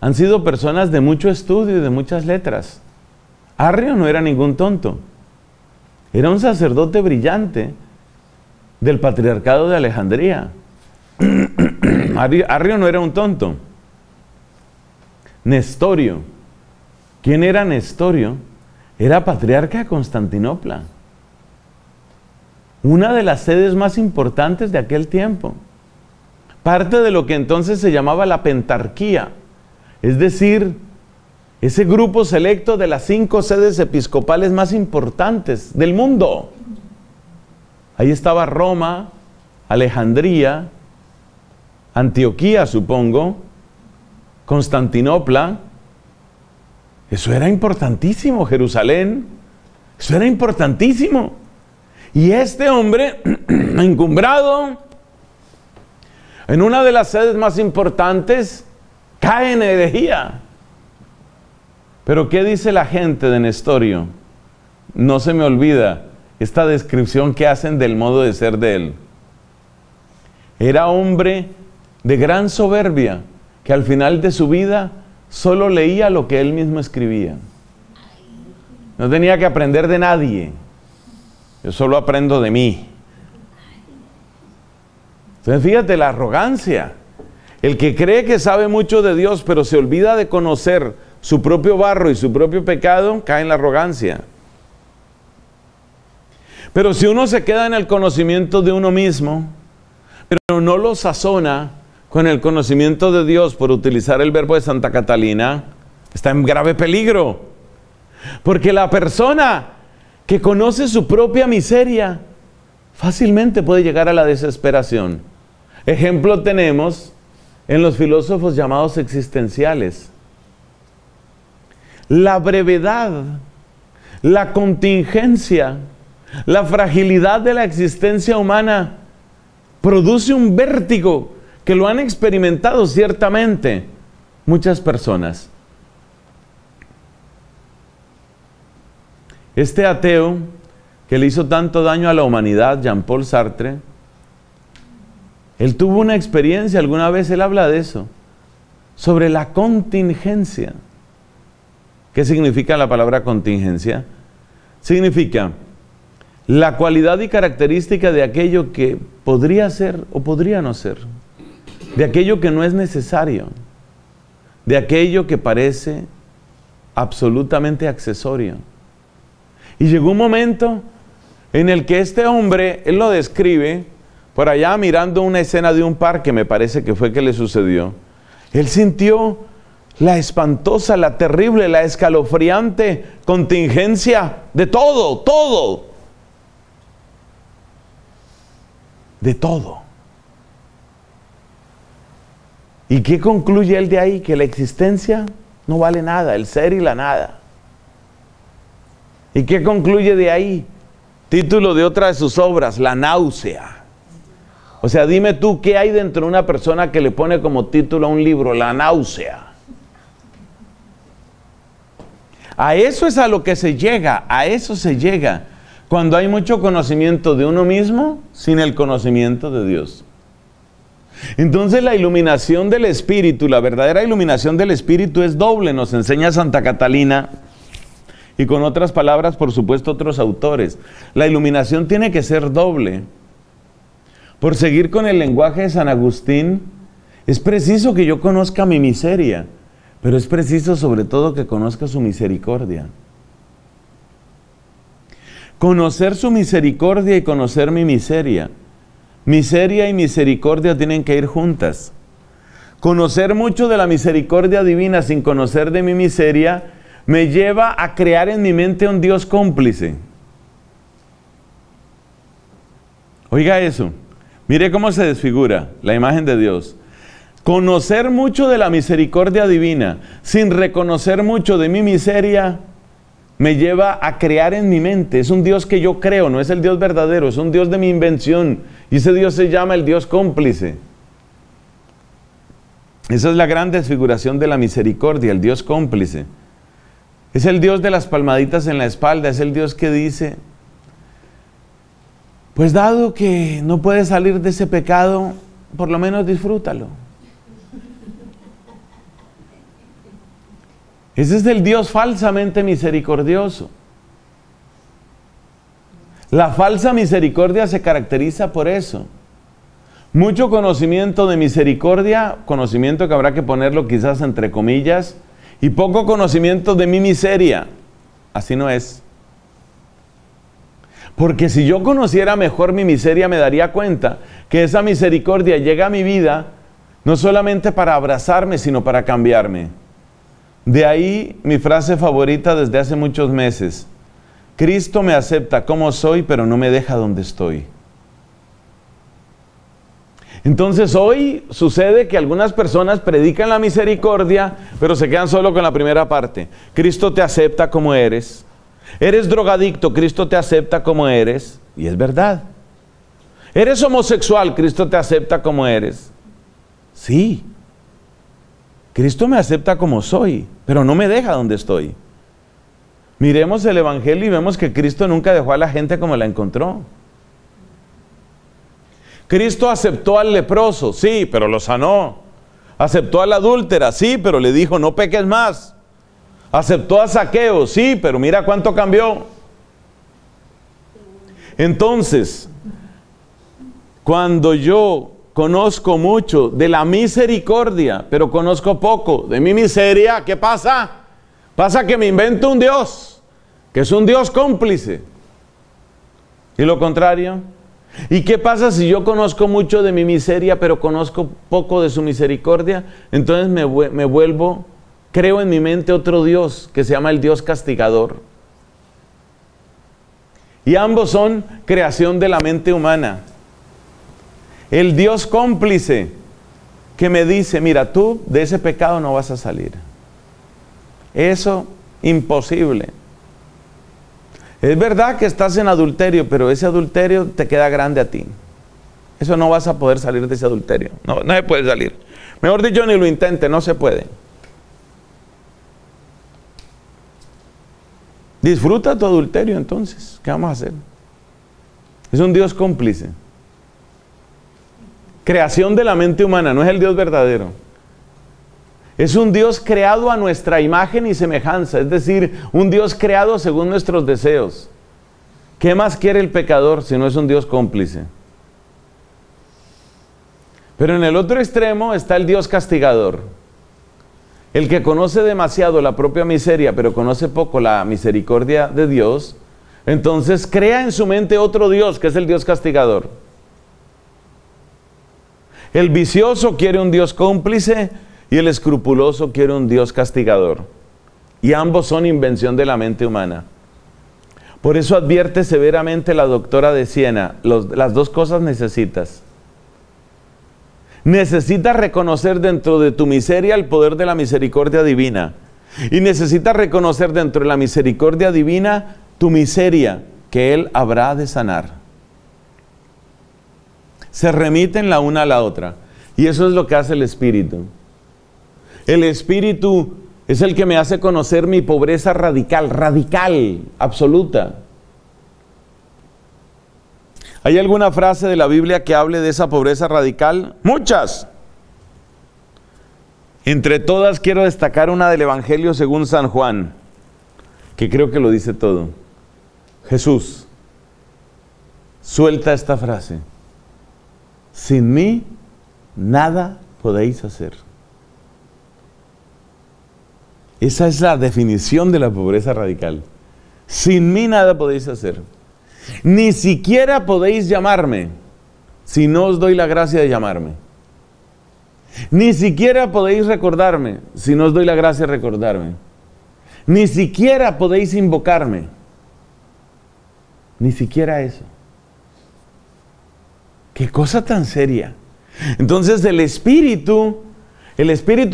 han sido personas de mucho estudio y de muchas letras. Arrio no era ningún tonto. Era un sacerdote brillante del patriarcado de Alejandría. Arrio no era un tonto. Nestorio. ¿Quién era Nestorio? Era patriarca de Constantinopla. Una de las sedes más importantes de aquel tiempo. Parte de lo que entonces se llamaba la pentarquía. Es decir, ese grupo selecto de las 5 sedes episcopales más importantes del mundo. Ahí estaba Roma, Alejandría, Antioquía, supongo, Constantinopla. Eso era importantísimo, Jerusalén. Eso era importantísimo. Y este hombre, encumbrado en una de las sedes más importantes, cae en herejía. Pero ¿qué dice la gente de Nestorio? No se me olvida esta descripción que hacen del modo de ser de él. Era hombre de gran soberbia, que al final de su vida solo leía lo que él mismo escribía. No tenía que aprender de nadie. Yo solo aprendo de mí. Entonces fíjate la arrogancia. El que cree que sabe mucho de Dios, pero se olvida de conocer su propio barro y su propio pecado, cae en la arrogancia. Pero si uno se queda en el conocimiento de uno mismo, pero no lo sazona con el conocimiento de Dios, por utilizar el verbo de Santa Catalina, está en grave peligro. Porque la persona que conoce su propia miseria fácilmente puede llegar a la desesperación. Ejemplo tenemos en los filósofos llamados existenciales. La brevedad, la contingencia, la fragilidad de la existencia humana produce un vértigo que lo han experimentado ciertamente muchas personas. Este ateo que le hizo tanto daño a la humanidad, Jean-Paul Sartre, él tuvo una experiencia, alguna vez él habla de eso, sobre la contingencia. ¿Qué significa la palabra contingencia? Significa la cualidad y característica de aquello que podría ser o podría no ser, de aquello que no es necesario, de aquello que parece absolutamente accesorio. Y llegó un momento en el que este hombre, él lo describe, por allá mirando una escena de un parque, me parece que fue que le sucedió, él sintió la espantosa, la terrible, la escalofriante contingencia de todo, todo. De todo. ¿Y qué concluye él de ahí? Que la existencia no vale nada, el ser y la nada. ¿Y qué concluye de ahí? Título de otra de sus obras, La náusea. O sea, dime tú, ¿qué hay dentro de una persona que le pone como título a un libro, La náusea? A eso es a lo que se llega, a eso se llega, cuando hay mucho conocimiento de uno mismo sin el conocimiento de Dios. Entonces la iluminación del Espíritu, la verdadera iluminación del Espíritu es doble, nos enseña Santa Catalina. Y con otras palabras, por supuesto, otros autores. La iluminación tiene que ser doble. Por seguir con el lenguaje de San Agustín, es preciso que yo conozca mi miseria, pero es preciso sobre todo que conozca su misericordia. Conocer su misericordia y conocer mi miseria. Miseria y misericordia tienen que ir juntas. Conocer mucho de la misericordia divina sin conocer de mi miseria me lleva a crear en mi mente un Dios cómplice. Oiga eso. Mire cómo se desfigura la imagen de Dios. Conocer mucho de la misericordia divina sin reconocer mucho de mi miseria me lleva a crear en mi mente. Es un Dios que yo creo, no es el Dios verdadero, es un Dios de mi invención. Y ese Dios se llama el Dios cómplice. Esa es la gran desfiguración de la misericordia, el Dios cómplice. Es el Dios de las palmaditas en la espalda, es el Dios que dice, pues dado que no puedes salir de ese pecado, por lo menos disfrútalo. Ese es el Dios falsamente misericordioso. La falsa misericordia se caracteriza por eso. Mucho conocimiento de misericordia, conocimiento que habrá que ponerlo quizás entre comillas, y poco conocimiento de mi miseria. Así no es. Porque si yo conociera mejor mi miseria, me daría cuenta que esa misericordia llega a mi vida, no solamente para abrazarme, sino para cambiarme. De ahí mi frase favorita desde hace muchos meses. Cristo me acepta como soy, pero no me deja donde estoy. Entonces hoy sucede que algunas personas predican la misericordia, pero se quedan solo con la primera parte. Cristo te acepta como eres. Eres drogadicto, Cristo te acepta como eres. Y es verdad. Eres homosexual, Cristo te acepta como eres. Sí. Cristo me acepta como soy, pero no me deja donde estoy. Miremos el Evangelio y vemos que Cristo nunca dejó a la gente como la encontró. Cristo aceptó al leproso, sí, pero lo sanó. Aceptó a la adúltera, sí, pero le dijo, no peques más. Aceptó a Zaqueo, sí, pero mira cuánto cambió. Entonces, cuando yo conozco mucho de la misericordia, pero conozco poco de mi miseria, ¿qué pasa? Pasa que me invento un Dios, que es un Dios cómplice. ¿Y lo contrario? ¿Y qué pasa si yo conozco mucho de mi miseria, pero conozco poco de su misericordia? Entonces me vuelvo, creo en mi mente otro Dios, que se llama el Dios castigador. Y ambos son creación de la mente humana. El Dios cómplice, que me dice, mira, tú de ese pecado no vas a salir. Eso, imposible. Es verdad que estás en adulterio, pero ese adulterio te queda grande a ti. Eso no vas a poder salir de ese adulterio. No, no se puede salir. Mejor dicho, ni lo intente, no se puede. Disfruta tu adulterio entonces. ¿Qué vamos a hacer? Es un Dios cómplice. Creación de la mente humana, no es el Dios verdadero. Es un Dios creado a nuestra imagen y semejanza, es decir, un Dios creado según nuestros deseos. ¿Qué más quiere el pecador si no es un Dios cómplice? Pero en el otro extremo está el Dios castigador, el que conoce demasiado la propia miseria, pero conoce poco la misericordia de Dios. Entonces crea en su mente otro Dios, que es el Dios castigador. El vicioso quiere un Dios cómplice y el escrupuloso quiere un Dios castigador. Y ambos son invención de la mente humana. Por eso advierte severamente la doctora de Siena, las dos cosas necesitas. Necesitas reconocer dentro de tu miseria el poder de la misericordia divina. Y necesitas reconocer dentro de la misericordia divina tu miseria, que Él habrá de sanar. Se remiten la una a la otra. Y eso es lo que hace el Espíritu. El Espíritu es el que me hace conocer mi pobreza radical, absoluta. ¿Hay alguna frase de la Biblia que hable de esa pobreza radical? ¡Muchas! Entre todas quiero destacar una del Evangelio según San Juan, que creo que lo dice todo. Jesús suelta esta frase: sin mí nada podéis hacer. Esa es la definición de la pobreza radical. Sin mí nada podéis hacer. Ni siquiera podéis llamarme si no os doy la gracia de llamarme. Ni siquiera podéis recordarme si no os doy la gracia de recordarme. Ni siquiera podéis invocarme. Ni siquiera eso. ¡Qué cosa tan seria! Entonces el Espíritu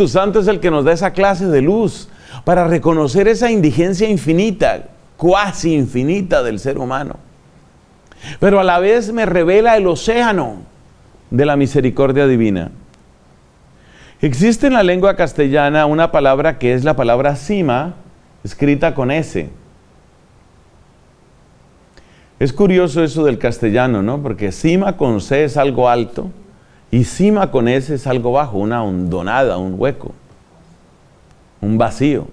Santo es el que nos da esa clase de luz para reconocer esa indigencia infinita, cuasi infinita del ser humano. Pero a la vez me revela el océano de la misericordia divina. Existe en la lengua castellana una palabra que es la palabra cima, escrita con S. Es curioso eso del castellano, ¿no? Porque cima con C es algo alto y cima con S es algo bajo, una hondonada, un hueco, un vacío.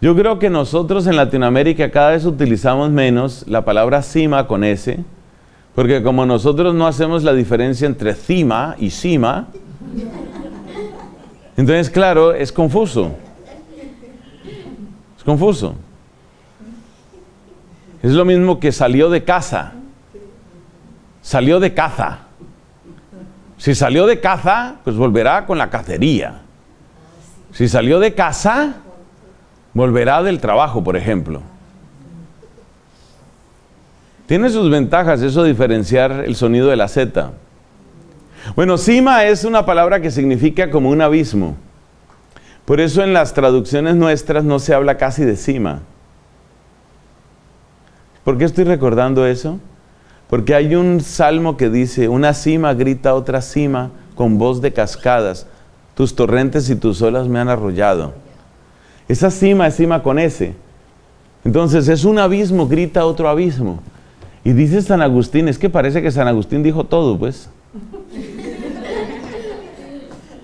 Yo creo que nosotros en Latinoamérica cada vez utilizamos menos la palabra cima con S, porque como nosotros no hacemos la diferencia entre cima y cima, entonces claro, es confuso. Es confuso. Es lo mismo que salió de casa. Salió de caza. Si salió de caza, pues volverá con la cacería. Si salió de casa, volverá del trabajo, por ejemplo. Tiene sus ventajas eso, diferenciar el sonido de la Z. Bueno, cima es una palabra que significa como un abismo. Por eso en las traducciones nuestras no se habla casi de cima. ¿Por qué estoy recordando eso? Porque hay un salmo que dice, una cima grita a otra cima con voz de cascadas, tus torrentes y tus olas me han arrollado. Esa cima es cima con S. Entonces es un abismo, grita a otro abismo. Y dice San Agustín, es que parece que San Agustín dijo todo, pues.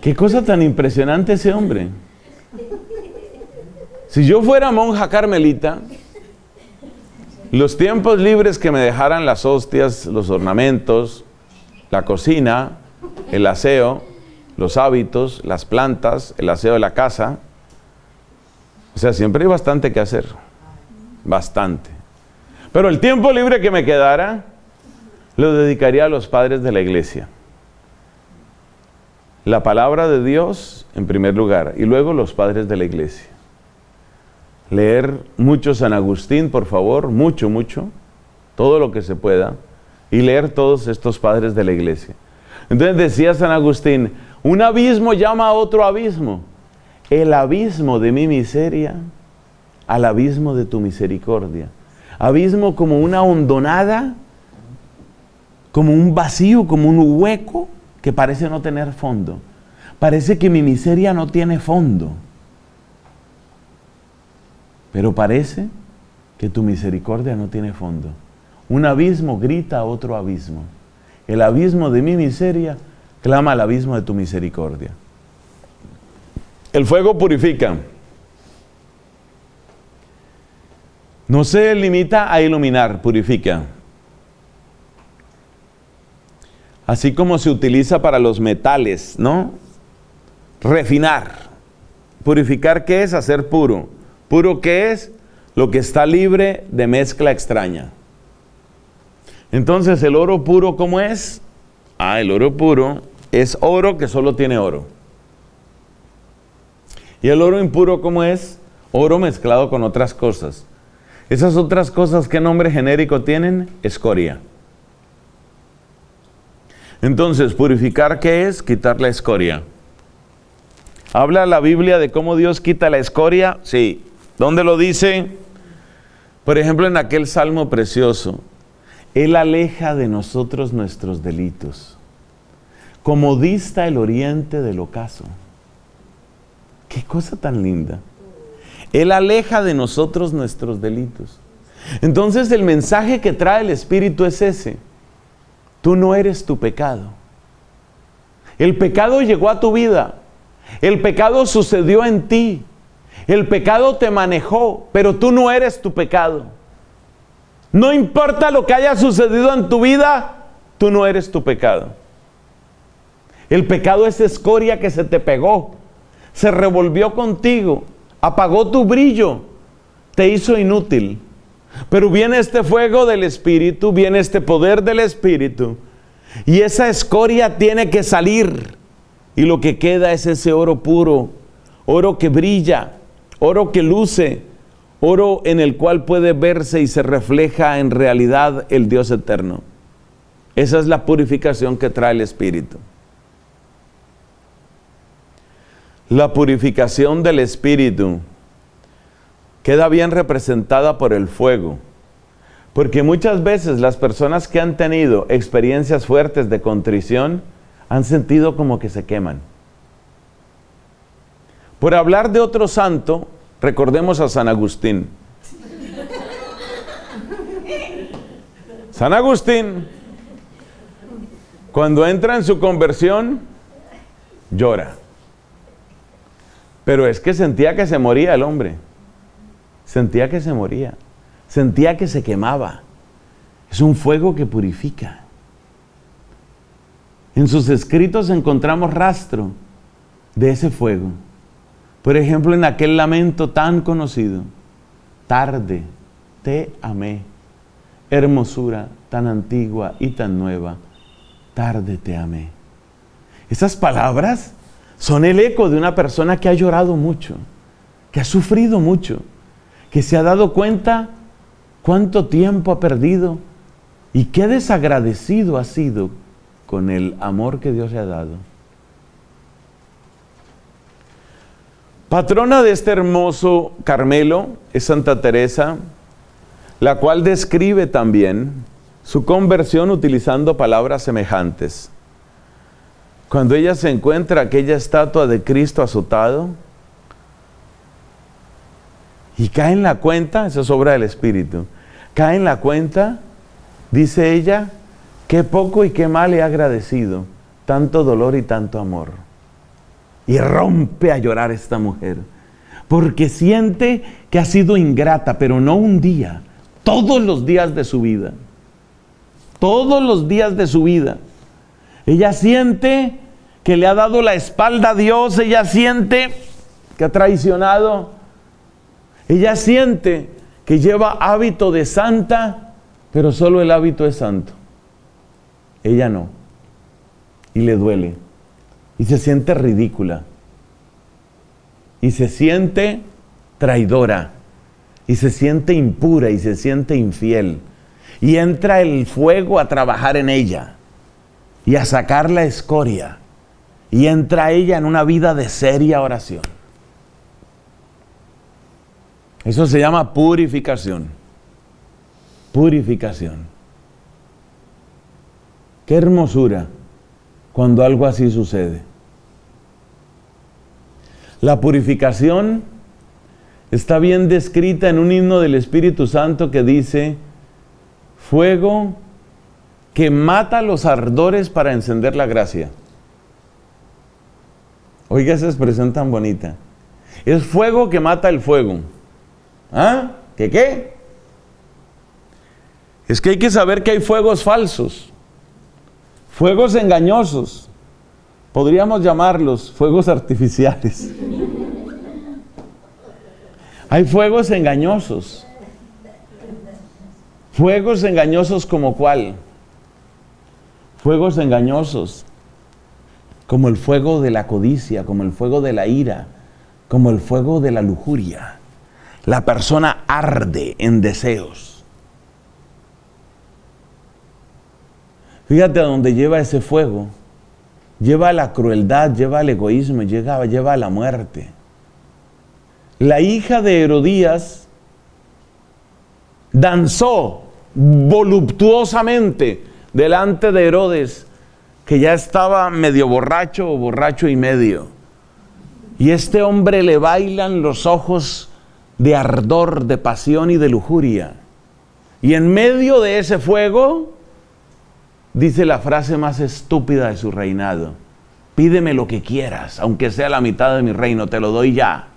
Qué cosa tan impresionante ese hombre. Si yo fuera monja carmelita, los tiempos libres que me dejaran las hostias, los ornamentos, la cocina, el aseo, los hábitos, las plantas, el aseo de la casa. O sea, siempre hay bastante que hacer. Bastante. Pero el tiempo libre que me quedara, lo dedicaría a los padres de la iglesia. La palabra de Dios, en primer lugar, y luego los padres de la iglesia. Leer mucho San Agustín, por favor, mucho, mucho, todo lo que se pueda, y leer todos estos padres de la iglesia. Entonces decía San Agustín, un abismo llama a otro abismo, el abismo de mi miseria al abismo de tu misericordia. Abismo como una hondonada, como un vacío, como un hueco que parece no tener fondo. Parece que mi miseria no tiene fondo. Pero parece que tu misericordia no tiene fondo. Un abismo grita a otro abismo. El abismo de mi miseria clama al abismo de tu misericordia. El fuego purifica. No se limita a iluminar, purifica. Así como se utiliza para los metales, ¿no? Refinar. Purificar, ¿qué es? Hacer puro. ¿Puro qué es? Lo que está libre de mezcla extraña. Entonces, ¿el oro puro cómo es? Ah, el oro puro es oro que solo tiene oro. ¿Y el oro impuro cómo es? Oro mezclado con otras cosas. Esas otras cosas, ¿qué nombre genérico tienen? Escoria. Entonces, ¿purificar qué es? Quitar la escoria. ¿Habla la Biblia de cómo Dios quita la escoria? Sí. ¿Dónde lo dice? Por ejemplo, en aquel salmo precioso. Él aleja de nosotros nuestros delitos, como dista el oriente del ocaso. ¡Qué cosa tan linda! Él aleja de nosotros nuestros delitos. Entonces, el mensaje que trae el Espíritu es ese. Tú no eres tu pecado. El pecado llegó a tu vida. El pecado sucedió en ti. El pecado te manejó, pero tú no eres tu pecado. No importa lo que haya sucedido en tu vida, tú no eres tu pecado. El pecado es escoria que se te pegó, se revolvió contigo, apagó tu brillo, te hizo inútil. Pero viene este fuego del Espíritu, viene este poder del Espíritu, y esa escoria tiene que salir. Y lo que queda es ese oro puro, oro que brilla, oro que luce, oro en el cual puede verse y se refleja en realidad el Dios eterno. Esa es la purificación que trae el Espíritu. La purificación del Espíritu queda bien representada por el fuego. Porque muchas veces las personas que han tenido experiencias fuertes de contrición han sentido como que se queman. Por hablar de otro santo, recordemos a San Agustín. San Agustín, cuando entra en su conversión, llora. Pero es que sentía que se moría el hombre. Sentía que se moría. Sentía que se quemaba. Es un fuego que purifica. En sus escritos encontramos rastro de ese fuego. Por ejemplo, en aquel lamento tan conocido. Tarde, te amé. Hermosura tan antigua y tan nueva. Tarde, te amé. Esas palabras son el eco de una persona que ha llorado mucho, que ha sufrido mucho, que se ha dado cuenta cuánto tiempo ha perdido y qué desagradecido ha sido con el amor que Dios le ha dado. Patrona de este hermoso Carmelo es Santa Teresa, la cual describe también su conversión utilizando palabras semejantes. Cuando ella se encuentra aquella estatua de Cristo azotado y cae en la cuenta, eso es obra del Espíritu, cae en la cuenta, dice ella, qué poco y qué mal he agradecido, tanto dolor y tanto amor. Y rompe a llorar esta mujer, porque siente que ha sido ingrata, pero no un día, todos los días de su vida. Todos los días de su vida. Ella siente que le ha dado la espalda a Dios, ella siente que ha traicionado, ella siente que lleva hábito de santa, pero solo el hábito es santo. Ella no. Y le duele. Y se siente ridícula. Y se siente traidora. Y se siente impura. Y se siente infiel. Y entra el fuego a trabajar en ella. Y a sacar la escoria. Y entra ella en una vida de seria oración. Eso se llama purificación. Purificación. Qué hermosura cuando algo así sucede. La purificación está bien descrita en un himno del Espíritu Santo que dice: fuego que mata los ardores para encender la gracia. Oiga esa expresión tan bonita. Es fuego que mata el fuego. ¿Ah? ¿Qué qué? Es que hay que saber que hay fuegos falsos, fuegos engañosos, podríamos llamarlos fuegos artificiales. Hay fuegos engañosos como ¿cuál? Fuegos engañosos como el fuego de la codicia, como el fuego de la ira, como el fuego de la lujuria. La persona arde en deseos. Fíjate a dónde lleva ese fuego. Lleva a la crueldad, lleva al egoísmo, lleva a la muerte. La hija de Herodías danzó voluptuosamente delante de Herodes, que ya estaba medio borracho o borracho y medio. Y este hombre le bailan los ojos de ardor, de pasión y de lujuria. Y en medio de ese fuego, dice la frase más estúpida de su reinado: pídeme lo que quieras, aunque sea la mitad de mi reino, te lo doy ya.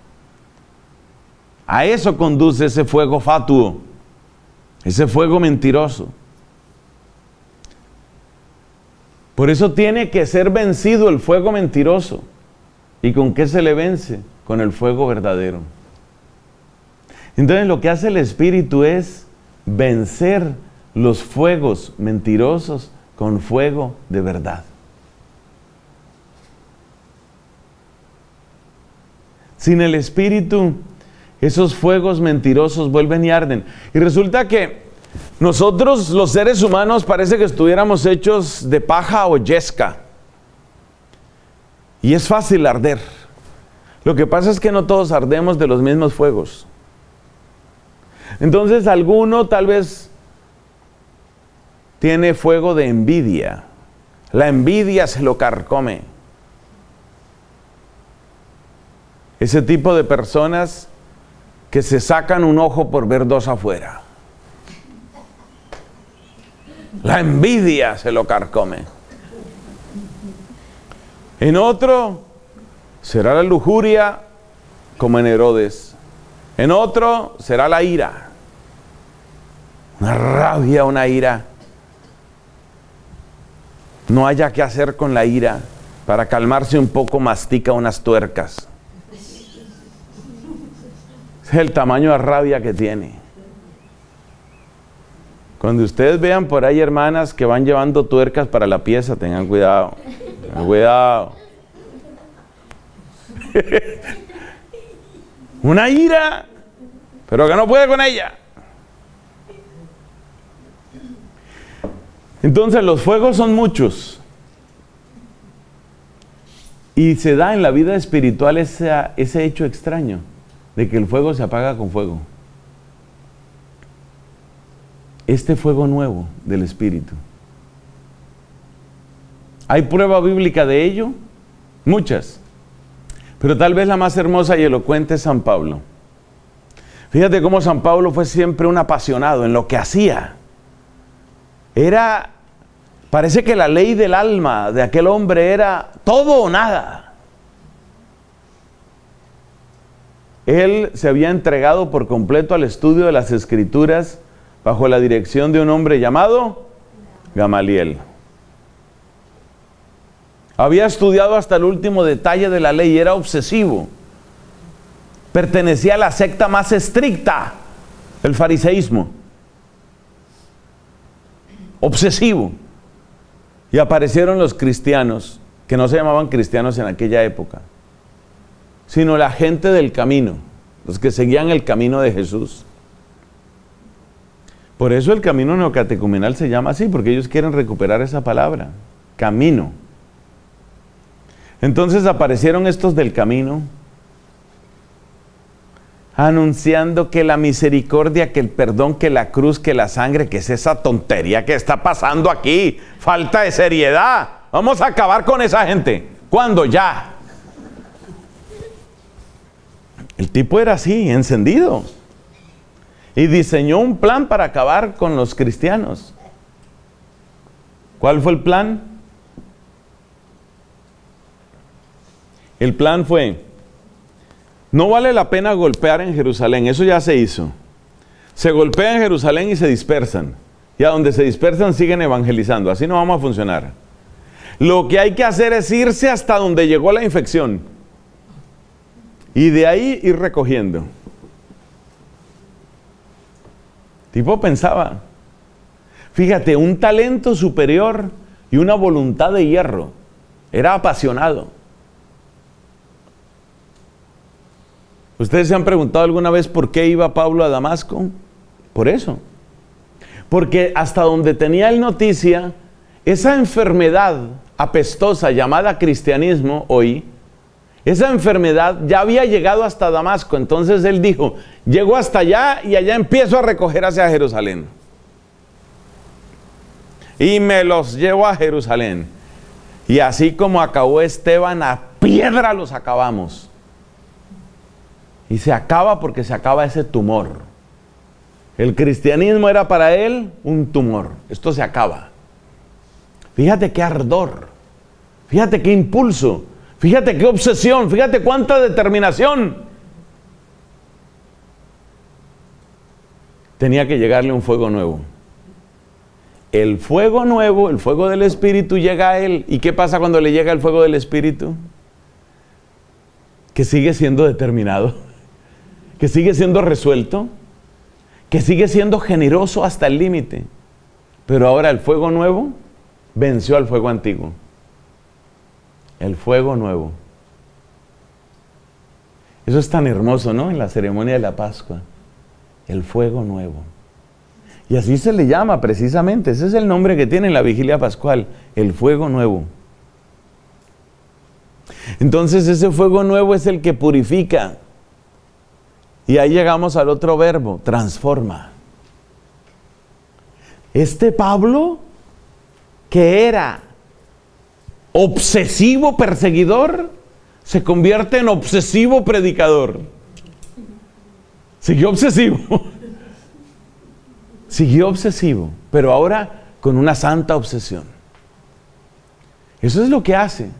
A eso conduce ese fuego fatuo, ese fuego mentiroso. Por eso tiene que ser vencido el fuego mentiroso. ¿Y con qué se le vence? Con el fuego verdadero. Entonces lo que hace el Espíritu es vencer los fuegos mentirosos con fuego de verdad. Sin el Espíritu, esos fuegos mentirosos vuelven y arden. Y resulta que nosotros, los seres humanos, parece que estuviéramos hechos de paja o yesca. Y es fácil arder. Lo que pasa es que no todos ardemos de los mismos fuegos. Entonces alguno tal vez tiene fuego de envidia. La envidia se lo carcome. Ese tipo de personas que se sacan un ojo por ver dos afuera. La envidia se lo carcome. En otro será la lujuria, como en Herodes. En otro será la ira, una rabia, una ira. No haya qué hacer con la ira. Para calmarse un poco mastica unas tuercas. Es el tamaño de rabia que tiene. Cuando ustedes vean por ahí hermanas que van llevando tuercas para la pieza, tengan cuidado. Tengan cuidado. Una ira, pero que no puede con ella. Entonces los fuegos son muchos. Y se da en la vida espiritual ese hecho extraño de que el fuego se apaga con fuego. Este fuego nuevo del Espíritu. ¿Hay prueba bíblica de ello? Muchas. Pero tal vez la más hermosa y elocuente es San Pablo. Fíjate cómo San Pablo fue siempre un apasionado en lo que hacía. Parece que la ley del alma de aquel hombre era todo o nada. Él se había entregado por completo al estudio de las Escrituras bajo la dirección de un hombre llamado Gamaliel. Había estudiado hasta el último detalle de la ley, era obsesivo. Pertenecía a la secta más estricta, el fariseísmo. Obsesivo. Y aparecieron los cristianos, que no se llamaban cristianos en aquella época, sino la gente del camino, los que seguían el camino de Jesús. Por eso el camino neocatecumenal se llama así, porque ellos quieren recuperar esa palabra, camino. Entonces aparecieron estos del camino, anunciando que la misericordia, que el perdón, que la cruz, que la sangre, que es esa tontería que está pasando aquí, falta de seriedad, vamos a acabar con esa gente. ¿Cuándo? Ya. El tipo era así, encendido, y diseñó un plan para acabar con los cristianos. ¿Cuál fue el plan? El plan fue: no vale la pena golpear en Jerusalén, eso ya se hizo. Se golpea en Jerusalén y se dispersan. Y a donde se dispersan siguen evangelizando, así no vamos a funcionar. Lo que hay que hacer es irse hasta donde llegó la infección. Y de ahí ir recogiendo. El tipo pensaba. Fíjate, un talento superior y una voluntad de hierro. Era apasionado. ¿Ustedes se han preguntado alguna vez por qué iba Pablo a Damasco? Por eso. Porque hasta donde tenía él noticia, esa enfermedad apestosa llamada cristianismo hoy, esa enfermedad ya había llegado hasta Damasco. Entonces él dijo: llego hasta allá y allá empiezo a recoger hacia Jerusalén. Y me los llevo a Jerusalén. Y así como acabó Esteban, a piedra los acabamos. Y se acaba porque se acaba ese tumor. El cristianismo era para él un tumor. Esto se acaba. Fíjate qué ardor. Fíjate qué impulso. Fíjate qué obsesión. Fíjate cuánta determinación. Tenía que llegarle un fuego nuevo. El fuego nuevo, el fuego del Espíritu, llega a él. ¿Y qué pasa cuando le llega el fuego del Espíritu? Que sigue siendo determinado, que sigue siendo resuelto, que sigue siendo generoso hasta el límite. Pero ahora el fuego nuevo venció al fuego antiguo. El fuego nuevo. Eso es tan hermoso, ¿no? En la ceremonia de la Pascua. El fuego nuevo. Y así se le llama precisamente. Ese es el nombre que tiene en la vigilia pascual. El fuego nuevo. Entonces ese fuego nuevo es el que purifica. Y ahí llegamos al otro verbo, transforma. Este Pablo, que era obsesivo perseguidor, se convierte en obsesivo predicador. Siguió obsesivo. Siguió obsesivo, pero ahora con una santa obsesión. Eso es lo que hace.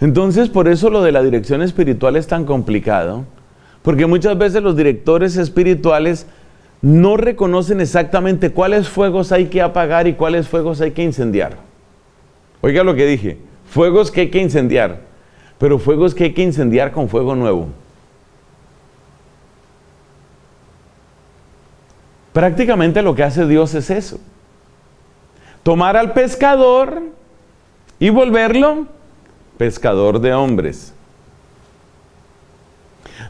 Entonces, por eso lo de la dirección espiritual es tan complicado. Porque muchas veces los directores espirituales no reconocen exactamente cuáles fuegos hay que apagar y cuáles fuegos hay que incendiar. Oiga lo que dije, fuegos que hay que incendiar, pero fuegos que hay que incendiar con fuego nuevo. Prácticamente lo que hace Dios es eso. Tomar al pescador y volverlo pescador de hombres.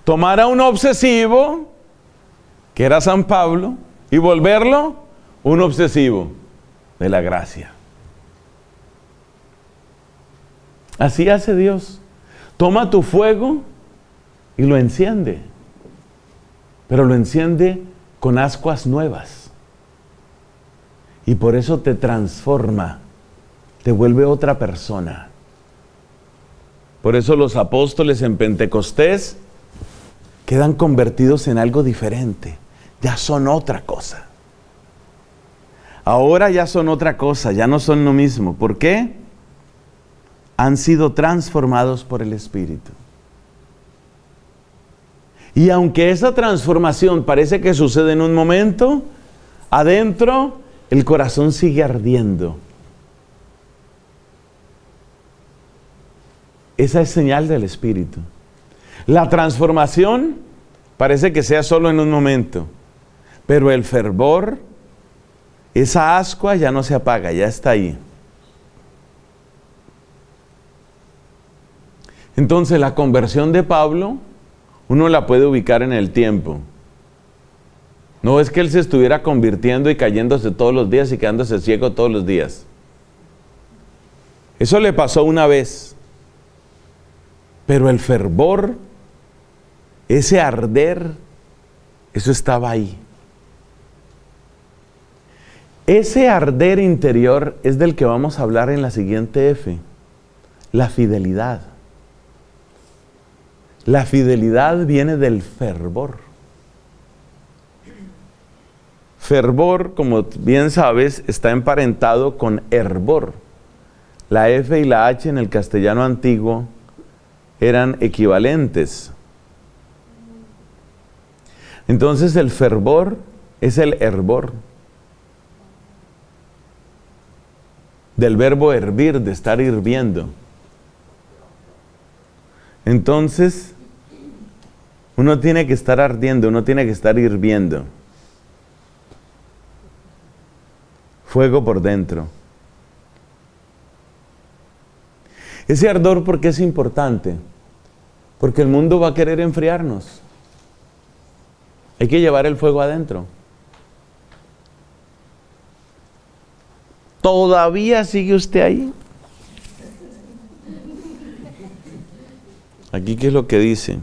Tomar a un obsesivo, que era San Pablo, y volverlo un obsesivo de la gracia. Así hace Dios. Toma tu fuego y lo enciende. Pero lo enciende con ascuas nuevas. Y por eso te transforma. Te vuelve otra persona. Por eso los apóstoles en Pentecostés quedan convertidos en algo diferente. Ya son otra cosa. Ahora ya son otra cosa, ya no son lo mismo. ¿Por qué? Han sido transformados por el Espíritu. Y aunque esa transformación parece que sucede en un momento, adentro el corazón sigue ardiendo. Esa es señal del Espíritu. La transformación parece que sea solo en un momento, pero el fervor, esa ascua ya no se apaga, ya está ahí. Entonces la conversión de Pablo, uno la puede ubicar en el tiempo. No es que él se estuviera convirtiendo y cayéndose todos los días y quedándose ciego todos los días. Eso le pasó una vez. Pero el fervor, ese arder, eso estaba ahí. Ese arder interior es del que vamos a hablar en la siguiente F, la fidelidad. La fidelidad viene del fervor. Fervor, como bien sabes, está emparentado con hervor. La F y la H en el castellano antiguo eran equivalentes. Entonces el fervor es el hervor. Del verbo hervir, de estar hirviendo. Entonces, uno tiene que estar ardiendo, uno tiene que estar hirviendo. Fuego por dentro. Ese ardor, ¿por qué es importante? Porque el mundo va a querer enfriarnos. Hay que llevar el fuego adentro. ¿Todavía sigue usted ahí? Aquí, ¿qué es lo que dice?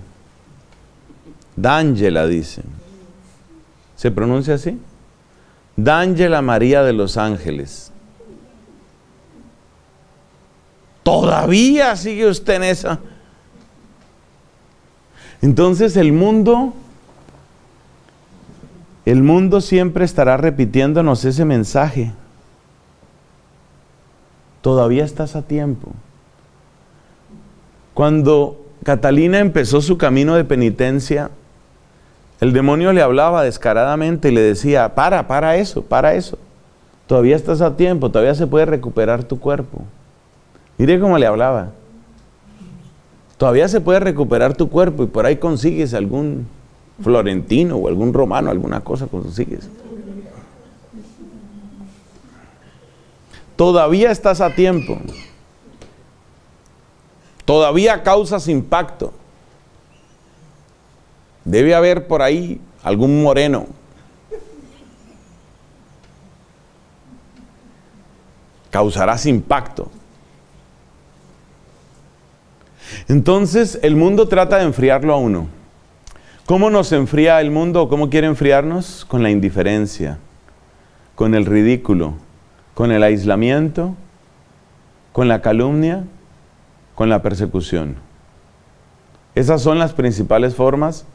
D'Angela dice. ¿Se pronuncia así? D'Angela María de los Ángeles. ¿Todavía sigue usted en esa? Entonces el mundo siempre estará repitiéndonos ese mensaje. Todavía estás a tiempo. Cuando Catalina empezó su camino de penitencia, el demonio le hablaba descaradamente y le decía, para eso. Todavía estás a tiempo, todavía se puede recuperar tu cuerpo. Mire cómo le hablaba. Todavía se puede recuperar tu cuerpo y por ahí consigues algún florentino o algún romano, alguna cosa consigues. Todavía estás a tiempo. Todavía causas impacto. Debe haber por ahí algún moreno. Causarás impacto. Entonces, el mundo trata de enfriarlo a uno. ¿Cómo nos enfría el mundo o cómo quiere enfriarnos? Con la indiferencia, con el ridículo, con el aislamiento, con la calumnia, con la persecución. Esas son las principales formas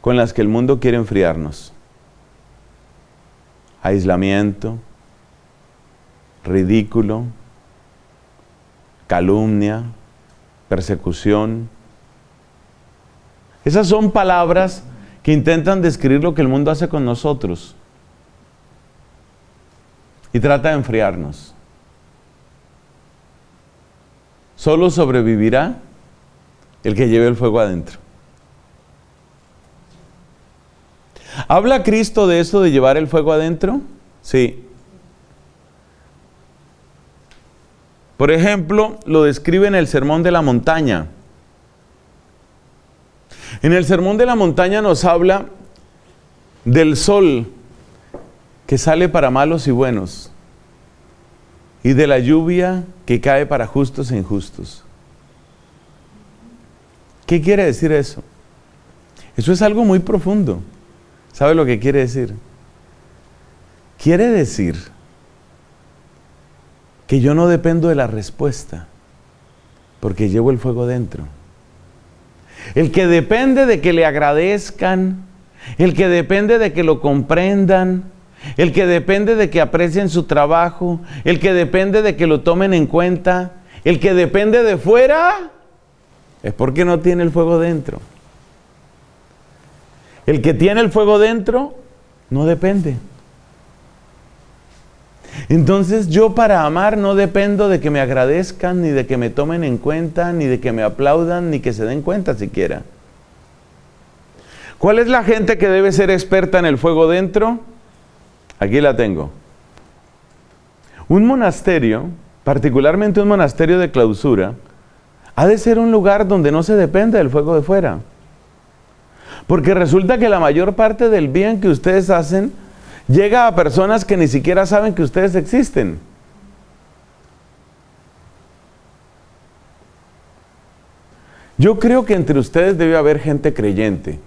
con las que el mundo quiere enfriarnos. Aislamiento, ridículo, calumnia, persecución. Esas son palabras que intentan describir lo que el mundo hace con nosotros y trata de enfriarnos. Solo sobrevivirá el que lleve el fuego adentro. ¿Habla Cristo de eso de llevar el fuego adentro? Sí. Por ejemplo, lo describe en el Sermón de la Montaña. En el Sermón de la Montaña nos habla del sol que sale para malos y buenos y de la lluvia que cae para justos e injustos. ¿Qué quiere decir eso? Eso es algo muy profundo. ¿Sabe lo que quiere decir? Quiere decir que yo no dependo de la respuesta, porque llevo el fuego dentro. El que depende de que le agradezcan, el que depende de que lo comprendan, el que depende de que aprecien su trabajo, el que depende de que lo tomen en cuenta, el que depende de fuera, es porque no tiene el fuego dentro. El que tiene el fuego dentro, no depende. Entonces yo para amar no dependo de que me agradezcan, ni de que me tomen en cuenta, ni de que me aplaudan, ni que se den cuenta siquiera. ¿Cuál es la gente que debe ser experta en el fuego dentro? Aquí la tengo. Un monasterio, particularmente un monasterio de clausura, ha de ser un lugar donde no se depende del fuego de fuera. Porque resulta que la mayor parte del bien que ustedes hacen llega a personas que ni siquiera saben que ustedes existen. Yo creo que entre ustedes debe haber gente creyente.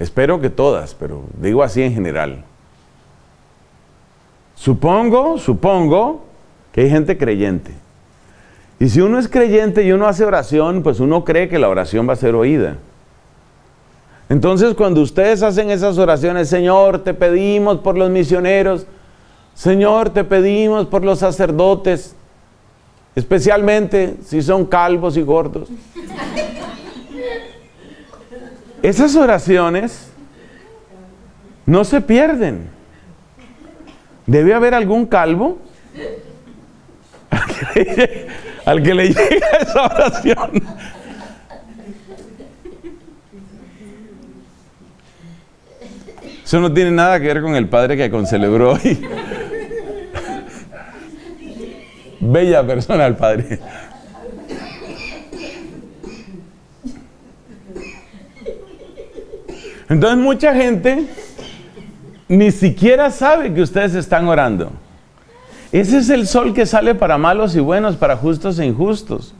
Espero que todas, pero digo así en general. Supongo que hay gente creyente. Y si uno es creyente y uno hace oración, pues uno cree que la oración va a ser oída. Entonces, cuando ustedes hacen esas oraciones, Señor, te pedimos por los misioneros, Señor, te pedimos por los sacerdotes, especialmente si son calvos y gordos. Esas oraciones no se pierden. ¿Debe haber algún calvo al que le llega esa oración? Eso no tiene nada que ver con el padre que concelebró hoy. Bella persona el padre. Entonces mucha gente ni siquiera sabe que ustedes están orando. Ese es el sol que sale para malos y buenos, para justos e injustos.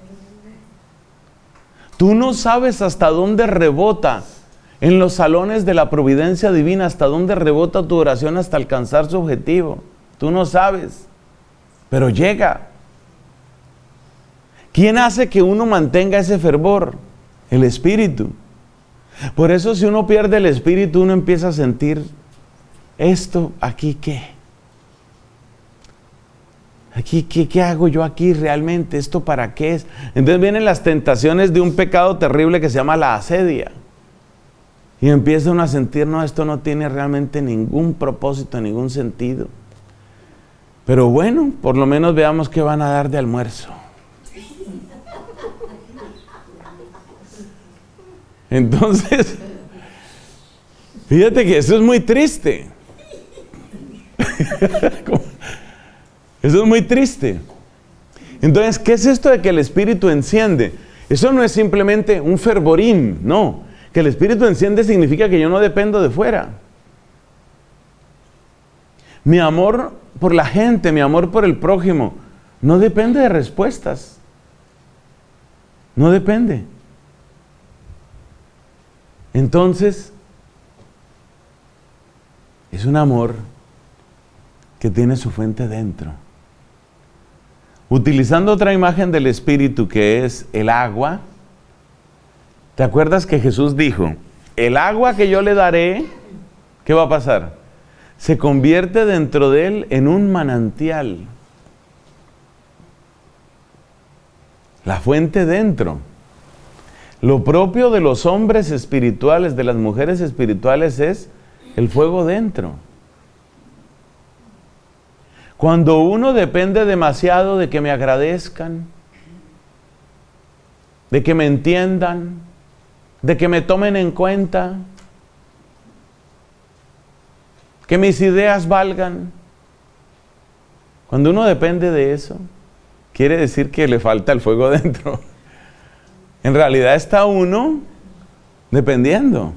Tú no sabes hasta dónde rebota en los salones de la providencia divina, hasta dónde rebota tu oración hasta alcanzar su objetivo. Tú no sabes, pero llega. ¿Quién hace que uno mantenga ese fervor? El Espíritu. Por eso si uno pierde el Espíritu, uno empieza a sentir, ¿esto aquí qué? ¿Qué hago yo aquí realmente? ¿Esto para qué es? Entonces vienen las tentaciones de un pecado terrible que se llama la asedia. Y empieza uno a sentir, no, esto no tiene realmente ningún propósito, ningún sentido. Pero bueno, por lo menos veamos qué van a dar de almuerzo. Entonces, fíjate que eso es muy triste. Eso es muy triste. Entonces, ¿qué es esto de que el Espíritu enciende? Eso no es simplemente un fervorín, no. Que el Espíritu enciende significa que yo no dependo de fuera. Mi amor por la gente, mi amor por el prójimo, no depende de respuestas. No depende. Entonces, es un amor que tiene su fuente dentro. Utilizando otra imagen del Espíritu que es el agua, ¿te acuerdas que Jesús dijo, el agua que yo le daré, ¿qué va a pasar? Se convierte dentro de él en un manantial. La fuente dentro. Lo propio de los hombres espirituales, de las mujeres espirituales, es el fuego dentro. Cuando uno depende demasiado de que me agradezcan, de que me entiendan, de que me tomen en cuenta, que mis ideas valgan. Cuando uno depende de eso, quiere decir que le falta el fuego dentro. En realidad está uno dependiendo.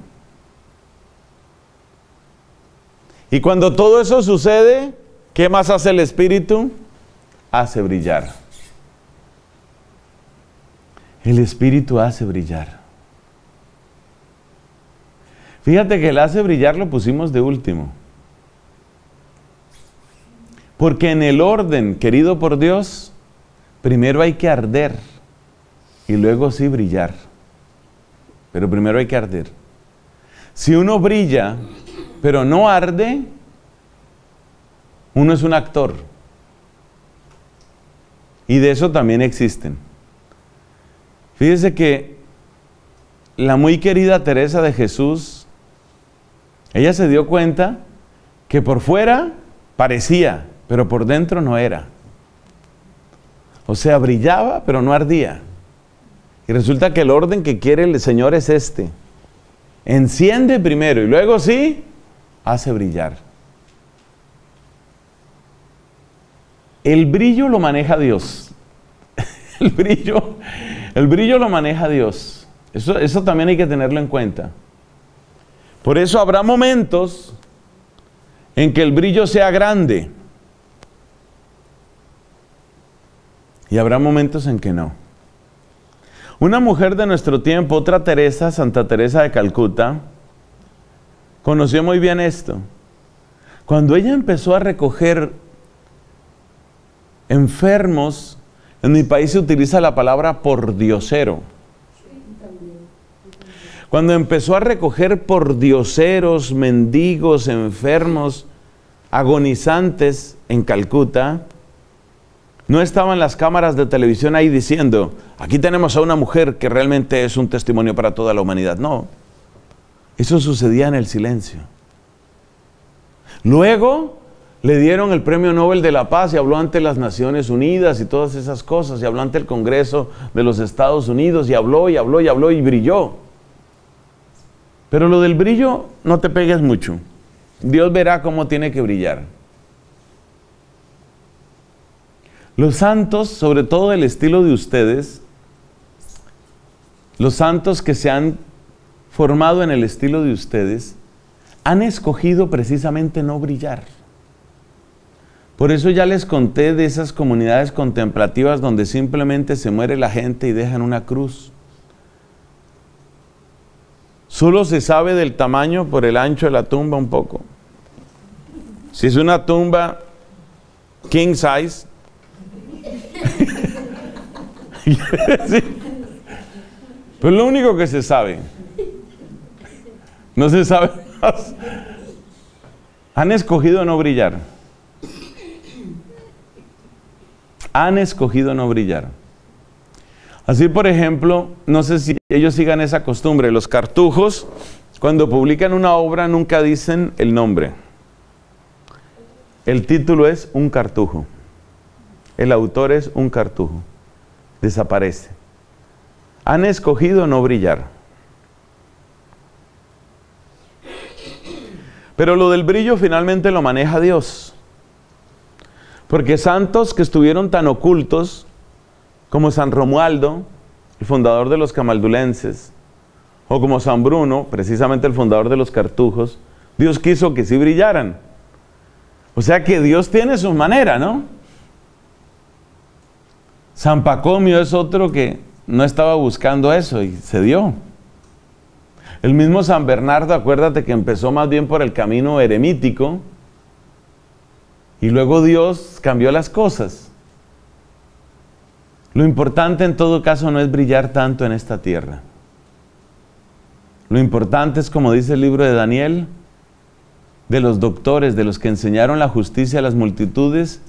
Y cuando todo eso sucede, ¿qué más hace el Espíritu? Hace brillar. El Espíritu hace brillar. Fíjate que el hace brillar lo pusimos de último. Porque en el orden querido por Dios, primero hay que arder y luego sí brillar. Pero primero hay que arder. Si uno brilla, pero no arde, uno es un actor. Y de eso también existen. Fíjese que la muy querida Teresa de Jesús, ella se dio cuenta que por fuera parecía, pero por dentro no era. O sea, brillaba, pero no ardía. Y resulta que el orden que quiere el Señor es este. Enciende primero y luego sí, hace brillar. El brillo lo maneja Dios. El brillo lo maneja Dios. Eso también hay que tenerlo en cuenta. Por eso habrá momentos en que el brillo sea grande. Y habrá momentos en que no. Una mujer de nuestro tiempo, otra Teresa, Santa Teresa de Calcuta, conoció muy bien esto. Cuando ella empezó a recoger enfermos, en mi país se utiliza la palabra pordiosero. Cuando empezó a recoger pordioseros, mendigos, enfermos, agonizantes en Calcuta, no estaban las cámaras de televisión ahí diciendo, aquí tenemos a una mujer que realmente es un testimonio para toda la humanidad. No, eso sucedía en el silencio. Luego le dieron el Premio Nobel de la Paz y habló ante las Naciones Unidas y todas esas cosas, y habló ante el Congreso de los Estados Unidos, y habló, y habló, y habló, y brilló. Pero lo del brillo, no te pegues mucho. Dios verá cómo tiene que brillar. Los santos, sobre todo del estilo de ustedes, los santos que se han formado en el estilo de ustedes, han escogido precisamente no brillar. Por eso ya les conté de esas comunidades contemplativas donde simplemente se muere la gente y dejan una cruz. Solo se sabe del tamaño por el ancho de la tumba un poco. Si es una tumba king size, pues lo único que se sabe. No se sabe más. Han escogido no brillar. Han escogido no brillar. Así, por ejemplo, no sé si ellos sigan esa costumbre. Los cartujos, cuando publican una obra, nunca dicen el nombre. El título es Un Cartujo. El autor es un cartujo. Desaparece. Han escogido no brillar. Pero lo del brillo finalmente lo maneja Dios. Porque santos que estuvieron tan ocultos, como San Romualdo, el fundador de los camaldulenses, o como San Bruno, precisamente el fundador de los cartujos, Dios quiso que sí brillaran. O sea que Dios tiene su manera, ¿no? San Pacomio es otro que no estaba buscando eso y se dio. El mismo San Bernardo, acuérdate que empezó más bien por el camino eremítico, y luego Dios cambió las cosas. Lo importante en todo caso no es brillar tanto en esta tierra. Lo importante es, como dice el libro de Daniel, de los doctores, de los que enseñaron la justicia a las multitudes,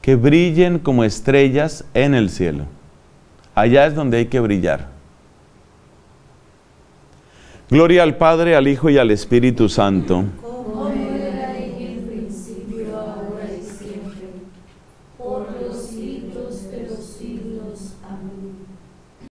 que brillen como estrellas en el cielo. Allá es donde hay que brillar. Gloria al Padre, al Hijo y al Espíritu Santo.